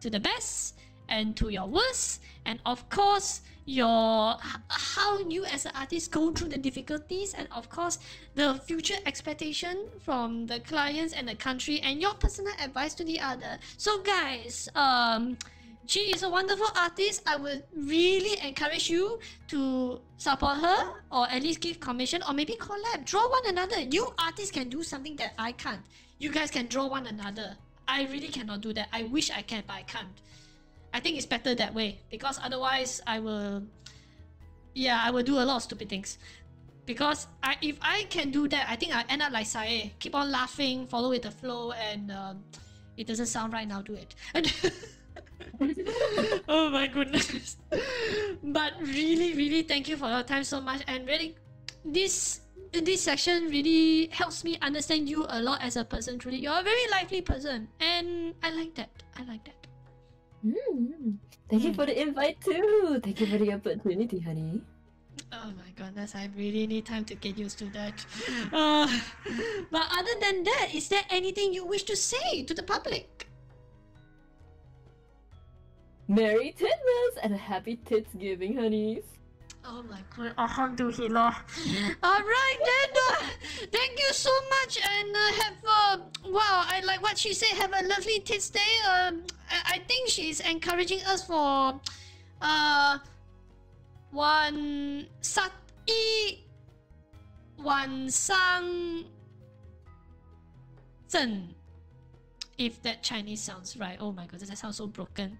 to the best and to your worst. And of course, your how you as an artist go through the difficulties, and of course the future expectation from the clients and the country, and your personal advice to the other. So guys, um she is a wonderful artist. I would really encourage you to support her, or at least give commission, or maybe collab, draw one another. You artists can do something that I can't. You guys can draw one another. I really cannot do that. I wish I can, but I can't. I think it's better that way, because otherwise I will, yeah, I will do a lot of stupid things. Because I, if I can do that, I think I end up like Sai. Keep on laughing, follow with the flow, and um, it doesn't sound right now, do it. Oh my goodness. But really, really thank you for your time so much, and really, this this section really helps me understand you a lot as a person. Truly, you're a very lively person, and I like that. I like that. Mm. Thank mm. you for the invite too. Thank you for the opportunity, honey. Oh my goodness, I really need time to get used to that. Uh, but other than that, is there anything you wish to say to the public? Merry Titmas and a happy Titsgiving, honeys. Oh my god, alhamdulillah. Alright then, uh, thank you so much, and uh, have uh, wow, I like what she said, have a lovely tits day. Um, I, I think she's encouraging us for uh, one sati, one sang zhen. If that Chinese sounds right. Oh my god, that sounds so broken.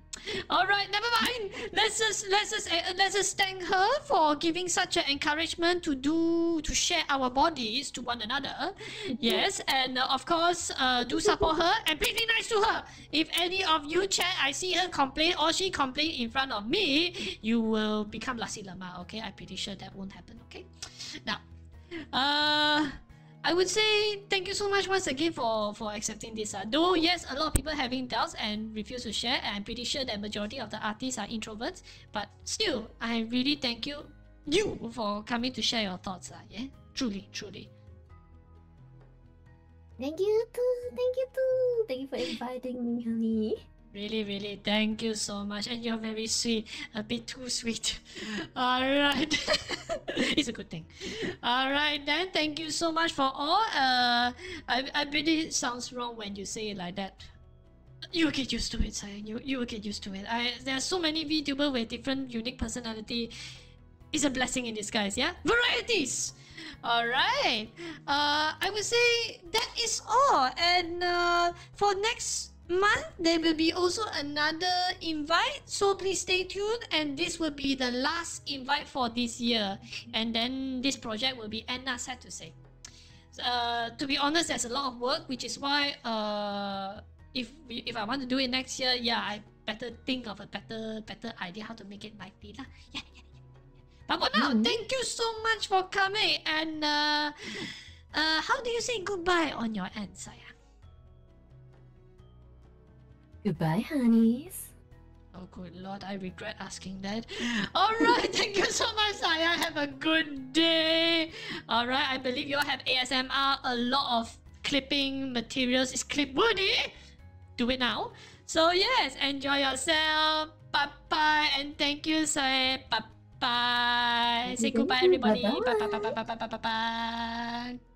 Alright, never mind. Let's just let's just let's just thank her for giving such an encouragement to do to share our bodies to one another. Yes, and uh, of course, uh, do support her, and please be nice to her. If any of you chat, I see her complain or she complain in front of me, you will become Lassi Lama. Okay, I'm pretty sure that won't happen. Okay, now, uh. I would say thank you so much once again for, for accepting this. Uh. Though, yes, a lot of people having doubts and refuse to share, and I'm pretty sure that majority of the artists are introverts, but still, I really thank you you for coming to share your thoughts. Uh, yeah? Truly, truly. Thank you too, thank you too. Thank you for inviting me, honey. Really, really, thank you so much. And you're very sweet. A bit too sweet. Alright. It's a good thing. Alright then, thank you so much for all. Uh, I, I really sounds wrong when you say it like that. You will get used to it, Sai. You, you will get used to it. I, there are so many VTubers with different unique personality. is a blessing in disguise, yeah? Varieties! Alright. Uh, I would say that is all. And uh, for next month, there will be also another invite. So please stay tuned. And this will be the last invite for this year. And then this project will be Anna, sad to say. Uh, to be honest, there's a lot of work, which is why uh, if we, if I want to do it next year, yeah, I better think of a better better idea how to make it lively lah. Yeah, yeah, yeah, yeah. But for now, mm-hmm. thank you so much for coming. And uh, uh, how do you say goodbye on your end, Saya? Goodbye, honeys. Oh, good Lord, I regret asking that. Alright, thank you so much, Saya. Have a good day. Alright, I believe you all have A S M R. A lot of clipping materials is clip-worthy. Do it now. So yes, enjoy yourself. Bye-bye. And thank you, Saya. Bye-bye. Say goodbye, everybody. Bye-bye. Bye-bye.